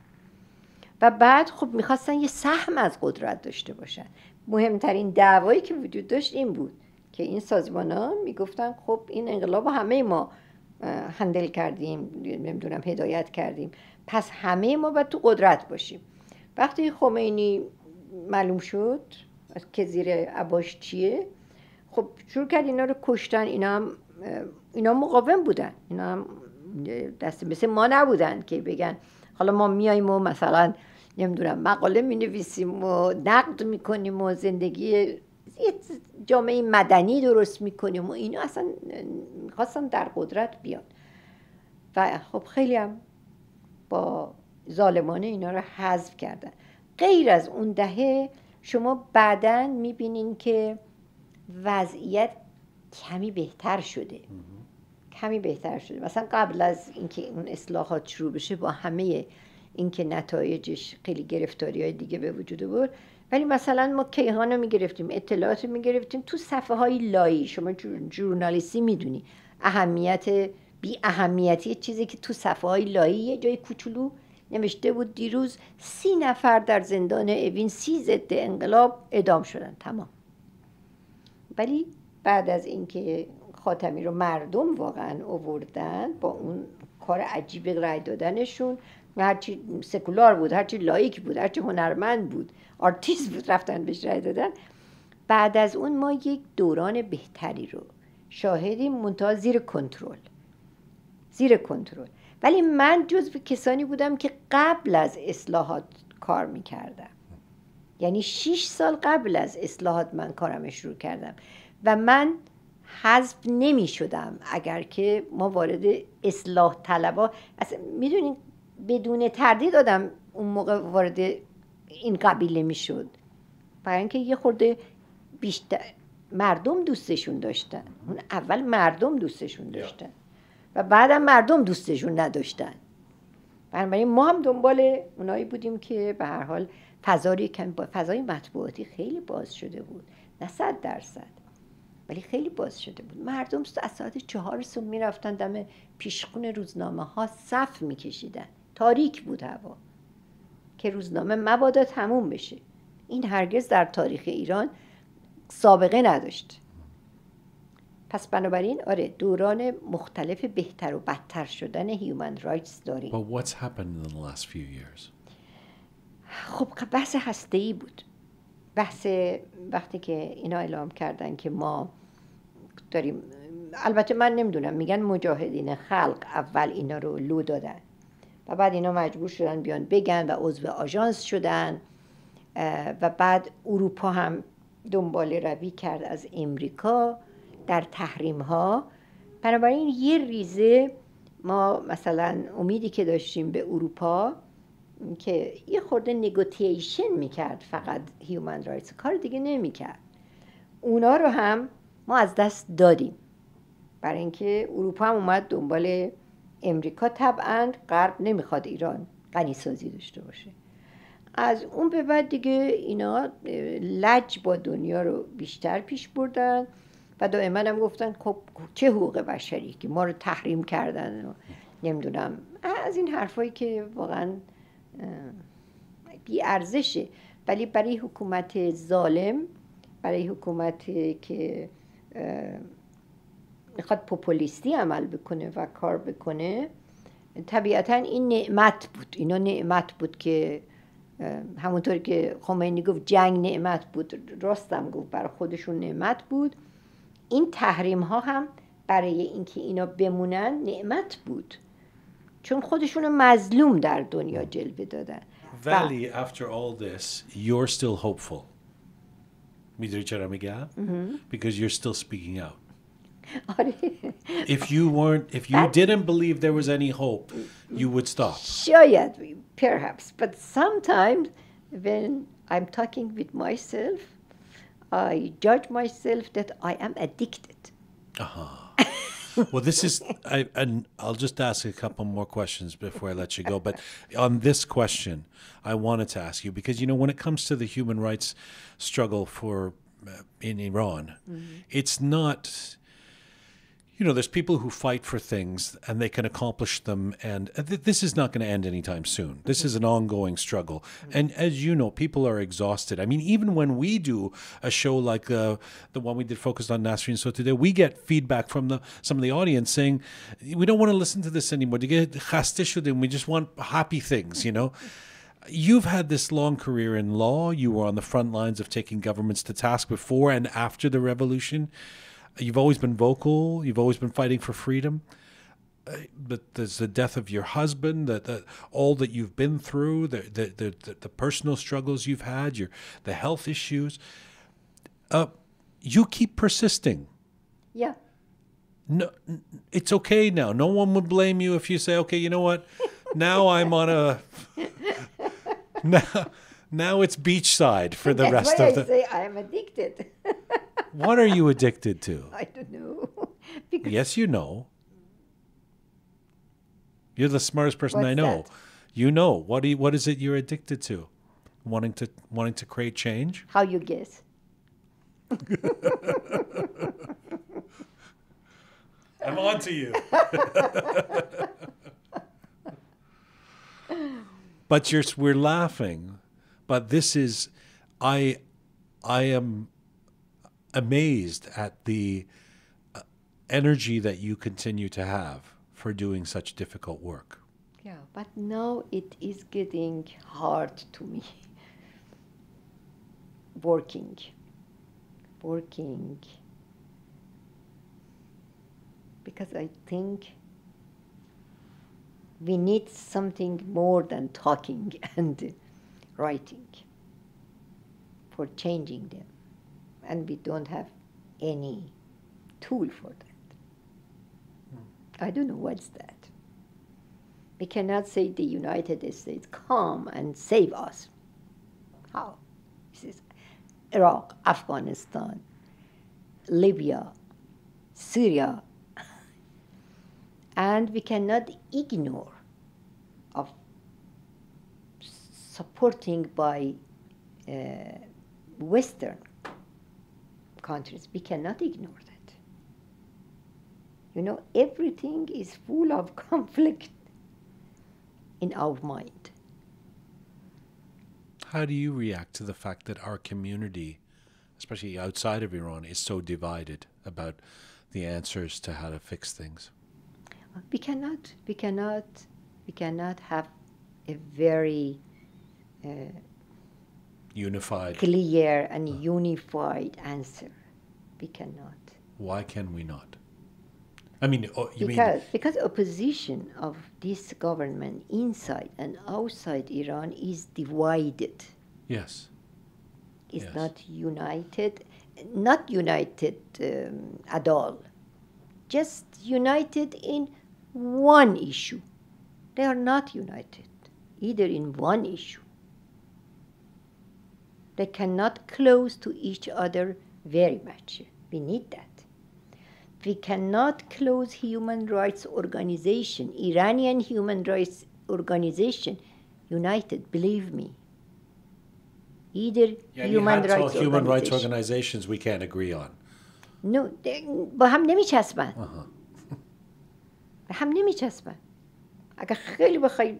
و بعد خب میخواستن یه سهم از قدرت داشته باشن. مهمترین دعوایی که وجود داشت این بود که این سازمان‌ها میگفتن خب این انقلاب همه ما هندل کردیم، نمیدونم هدایت کردیم، پس همه ما باید تو قدرت باشیم. وقتی خمینی معلوم شد که زیر عباش چیه، خب شروع کرد اینا رو کشتن. اینا هم مقاوم بودن، اینا هم دست مثل ما نبودن که بگن حالا ما میاییم و مثلا نمیدونم مقاله مینویسیم و نقد میکنیم و زندگی جامعه مدنی درست میکنیم و اینا. اصلا میخواستن در قدرت بیان و خب خیلی هم با ظالمانه اینا رو حذف کردن. غیر از اون دهه شما بعداً میبینین که وضعیت کمی بهتر شده، کمی بهتر شده. مثلا قبل از اینکه اون اصلاحات شروع بشه، با همه اینکه نتایجش خیلی گرفتاری‌های دیگه به وجود بود، ولی مثلا ما کیهان رو میگرفتیم، اطلاعات رو میگرفتیم تو صفحه های لایی. شما ژورنالیستی میدونی اهمیت بی اهمیتی چیزی که تو صفحه های لایی یه جای کوچولو نوشته بود دیروز 30 نفر در زندان اوین 30 ضد انقلاب اعدام شدن، تمام. ولی بعد از اینکه خاتمی رو مردم واقعا آوردن با اون کار عجیب رای دادنشون، هرچی سکولار بود، هرچی لایک بود، هرچی هنرمند بود، آرتیست بود، رفتن بهش رای دادن. بعد از اون ما یک دوران بهتری رو شاهدیم، منتها زیر کنترل، زیر کنترل. ولی من جزو کسانی بودم که قبل از اصلاحات کار میکردم، یعنی 6 سال قبل از اصلاحات من کارم شروع کردم و من حذف نمی شدم اگر که ما وارد اصلاح طلبا. اصلا میدونین بدون تردید آدم اون موقع وارد این قبیله می شد، برای اینکه یه خورده بیشتر مردم دوستشون داشتن. اون اول مردم دوستشون داشتن و بعدم مردم دوستشون نداشتن. بنابراین ما هم دنبال اونایی بودیم که به هر حال فضای مطبوعاتی خیلی باز شده بود، نه 100%، ولی خیلی باز شده بود. مردم از ساعت 4 صبح میرفتن دم پیشخون روزنامه ها صف میکشیدن، تاریک بود هوا، که روزنامه مبادا تموم بشه. این هرگز در تاریخ ایران سابقه نداشت. پس بنابراین آره، دوران مختلف بهتر و بدتر شدن هیومن رایتس داریم. But what's happened in the last few years? خب بحث هسته‌ای بود. بحث وقتی که اینا اعلام کردن که ما داریم، البته من نمیدونم، میگن مجاهدین خلق اول اینا رو لو دادن و بعد اینا مجبور شدن بیان بگن و عضو آژانس شدن. و بعد اروپا هم دنبال روی کرد از امریکا در تحریم ها. بنابراین یه ریزه ما مثلا امیدی که داشتیم به اروپا که یه خورده نگوتیشن میکرد، فقط هیومن رایتس کار دیگه نمیکرد، اونا رو هم ما از دست دادیم. برای اینکه اروپا هم اومد دنبال امریکا. طبعا غرب نمیخواد ایران غنیسازی داشته باشه، از اون به بعد دیگه اینا لج با دنیا رو بیشتر پیش بردن و دائما هم گفتن خب چه حقوق بشری که ما رو تحریم کردن و نمیدونم از این حرفایی که واقعا بی ارزشه. ولی برای حکومت ظالم، برای حکومت که میخواد پوپولیستی عمل بکنه و کار بکنه، طبیعتا این نعمت بود. اینا نعمت بود که همونطور که خمینی گفت جنگ نعمت بود، راستم گفت، برای خودشون نعمت بود. این تحریم ها هم برای اینکه اینا بمونن نعمت بود، چون خودشون مظلوم در دنیا جلوه دادن. ولی after all this you're still hopeful. میدونی چرا میگم؟ Because you're still speaking out. If you didn't believe there was any hope, you would stop. Shayad, perhaps, but sometimes when I'm talking with myself, I judge myself that I am addicted. Well, this is, and I'll just ask a couple more questions before I let you go. But on this question, I wanted to ask you, because, you know, when it comes to the human rights struggle for in Iran, it's not... You know, there's people who fight for things and they can accomplish them, and this is not going to end anytime soon. This is an ongoing struggle. And as you know, people are exhausted. I mean, even when we do a show like the one we did focused on Nasrin Sotudeh, we get feedback from some of the audience saying, we don't want to listen to this anymore. We just want happy things, you know. You've had this long career in law. You were on the front lines of taking governments to task before and after the revolution. You've always been vocal. You've always been fighting for freedom. But there's the death of your husband, all that you've been through, the personal struggles you've had, the health issues. You keep persisting. Yeah. No, it's okay now. No one would blame you if you say, okay, you know what? Now I'm on a... now it's beachside for the rest of the... That's why I say I'm addicted. What are you addicted to? I don't know. Yes, you know. You're the smartest person I know. That? You know. What is it you're addicted to? Wanting to create change? How you guess? I'm on to you. But we're laughing. But this is I am amazed at the energy that you continue to have for doing such difficult work. Yeah, but now it is getting hard to me. Working. Because I think we need something more than talking and writing for changing them. And we don't have any tool for that. I don't know what's that. We cannot say the United States, come and save us. How? This is Iraq, Afghanistan, Libya, Syria. And we cannot ignore of supporting by Western countries. We cannot ignore that. You know, everything is full of conflict in our mind. How do you react to the fact that our community, especially outside of Iran, is so divided about the answers to how to fix things? We cannot have a very unified, clear and unified answer. We cannot. Why can we not? I mean, because opposition of this government inside and outside Iran is divided. Yes. It's not united, at all. Just united in one issue. They are not united either in one issue. They cannot close to each other very much. We need that. We cannot close human rights organization, Iranian human rights organization, united, believe me. either human rights organizations we can't agree on. No, با هم نمیچسبن. هم نمیچسبن. اگه خیلی بخوای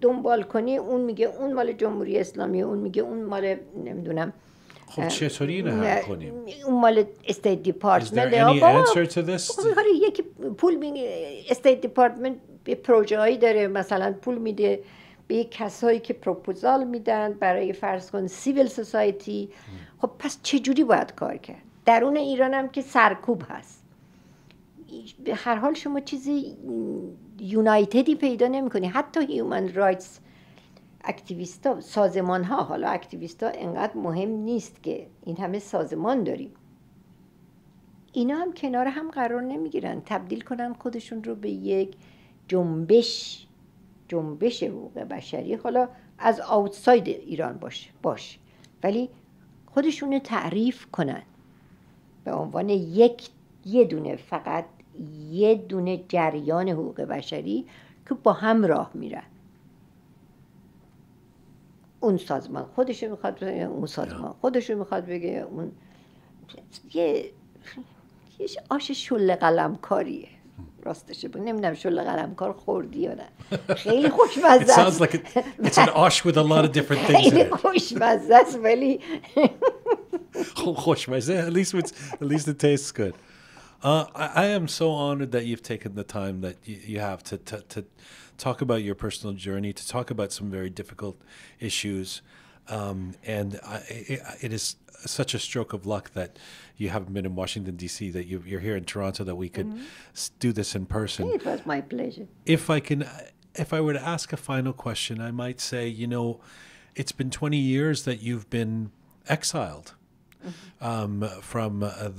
دنبال کنی، اون میگه اون مال جمهوری اسلامی، اون میگه اون مال نمیدونم. خب چطوری اینو حل کنیم؟ اون مال استیت دیپارتمنت. آره یکی پول میگه استیت دیپارتمنت به پروژه‌ای داره، مثلا پول میده به کسایی که پروپوزال میدن برای فرض کن سیویل سوسایتی. خب پس چه جوری باید کار کرد؟ درون ایران هم که سرکوب هست، به هر حال شما چیزی یونایتدی پیدا نمی‌کنی. حتی هیومن رایتس اکتیویستا، سازمان ها، حالا اکتیویستا انقدر مهم نیست که این همه سازمان داریم، اینا هم کنار هم قرار نمیگیرن، تبدیل کنن خودشون رو به یک جنبش حقوق بشری، حالا از آوتساید ایران باشه ولی خودشون تعریف کنن به عنوان فقط یه دونه جریان حقوق بشری که با هم راه میرن. اون سازمان خودش میخواد بگه، اون سازمان خودش میخواد بگه، اون یه آش شل قلمکاریه. راستش بگم نمیدونم شل قلمکار خوردی یا نه، خیلی خوشمزه است. It sounds like it's an ash with a lot of different things in it. خوشمزه است ولی خوشمزه. At least it tastes good. I am so honored that you've taken the time that you have to talk about your personal journey, to talk about some very difficult issues. It is such a stroke of luck that you haven't been in Washington, D.C., that you're here in Toronto, that we could do this in person. It was my pleasure. If I were to ask a final question, I might say, you know, it's been 20 years that you've been exiled from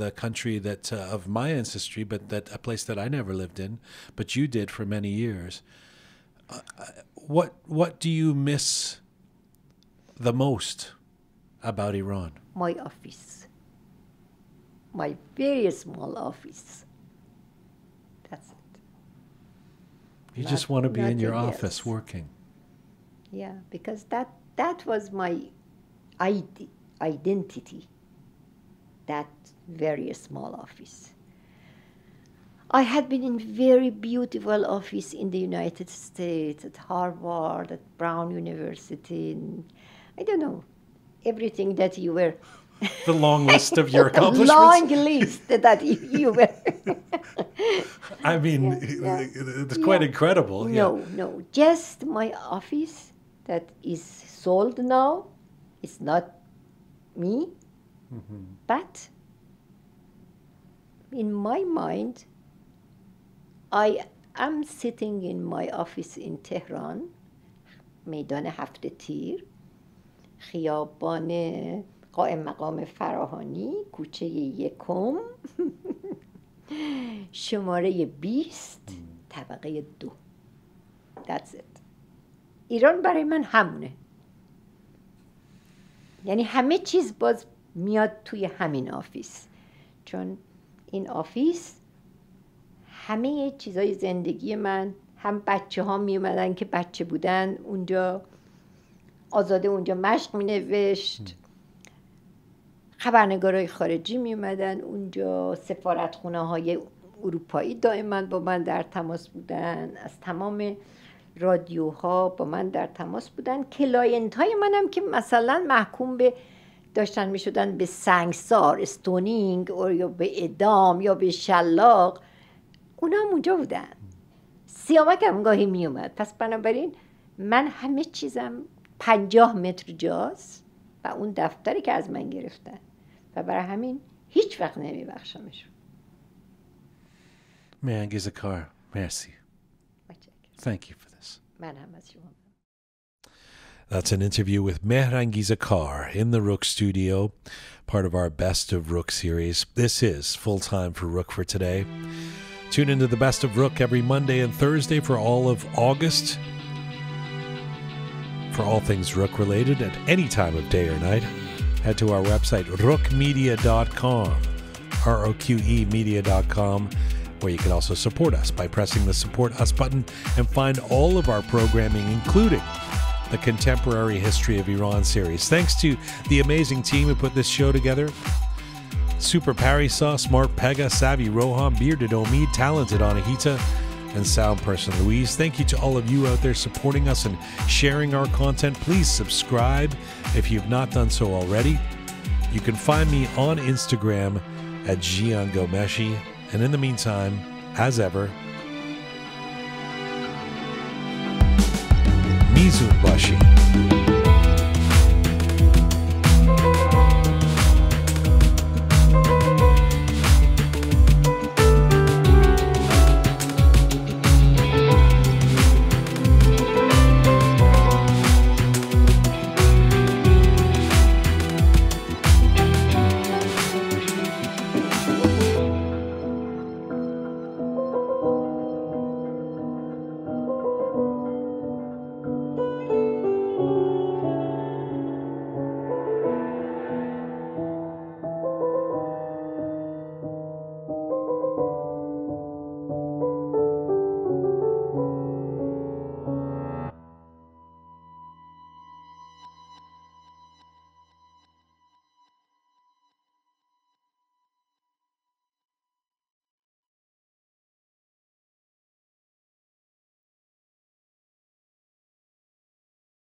the country that of my ancestry, but that a place that I never lived in, but you did for many years. What do you miss the most about Iran? My office, my very small office. That's it. You just want to be in your office working. Yeah, because that was my identity, that very small office. I had been in very beautiful office in the United States, at Harvard, at Brown University, and I don't know, everything that you were. The long list of your accomplishments? Long list that you were. I mean, it's quite incredible. No, no, just my office that is sold now. It's not me, but in my mind, I am sitting in my office in Tehran, میدان هفت تیر، خیابان قائم مقام فراهانی، کوچه یکم، شماره 20، طبقه 2. That's it. ایران برای من همونه. یعنی همه چیز باز میاد توی همین آفیس، چون این آفیس همه چیزای زندگی من، هم بچه ها می اومدن که بچه بودن اونجا، آزاده اونجا مشق می نوشت، خبرنگارای خارجی می اومدن اونجا، سفارتخونه های اروپایی دائما با من در تماس بودن، از تمام رادیوها با من در تماس بودن، کلاینت های منم که مثلا محکوم به داشتن می شدن به سنگسار، استونینگ، یا به اعدام یا به شلاق، اونا هم اونجا بودن. سیامک هم گاهی می اومد. پس بنابراین من همه چیزم 50 متر جاست و اون دفتری که از من گرفتن و برای همین هیچ وقت نمی بخشمشون. مهرانگیز کار، مرسی. Thank you for this. That's an interview with Mehrangiz Kar in the Roqe studio, part of our Best of Roqe series. This is Full Time for Roqe for today. Tune into the Best of Roqe every Monday and Thursday for all of August, for all things Roqe related at any time of day or night. Head to our website, roqemedia.com, roqemedia.com, where you can also support us by pressing the Support Us button and find all of our programming, including the Contemporary History of Iran series. Thanks to the amazing team who put this show together. Super Parisa, Smart Pega, Savvy Rohan, Bearded Omid, Talented Anahita, and Sound Person Louise. Thank you to all of you out there supporting us and sharing our content. Please subscribe if you've not done so already. You can find me on Instagram at Gian Gomeshi. And in the meantime, as ever, Mizunbashi.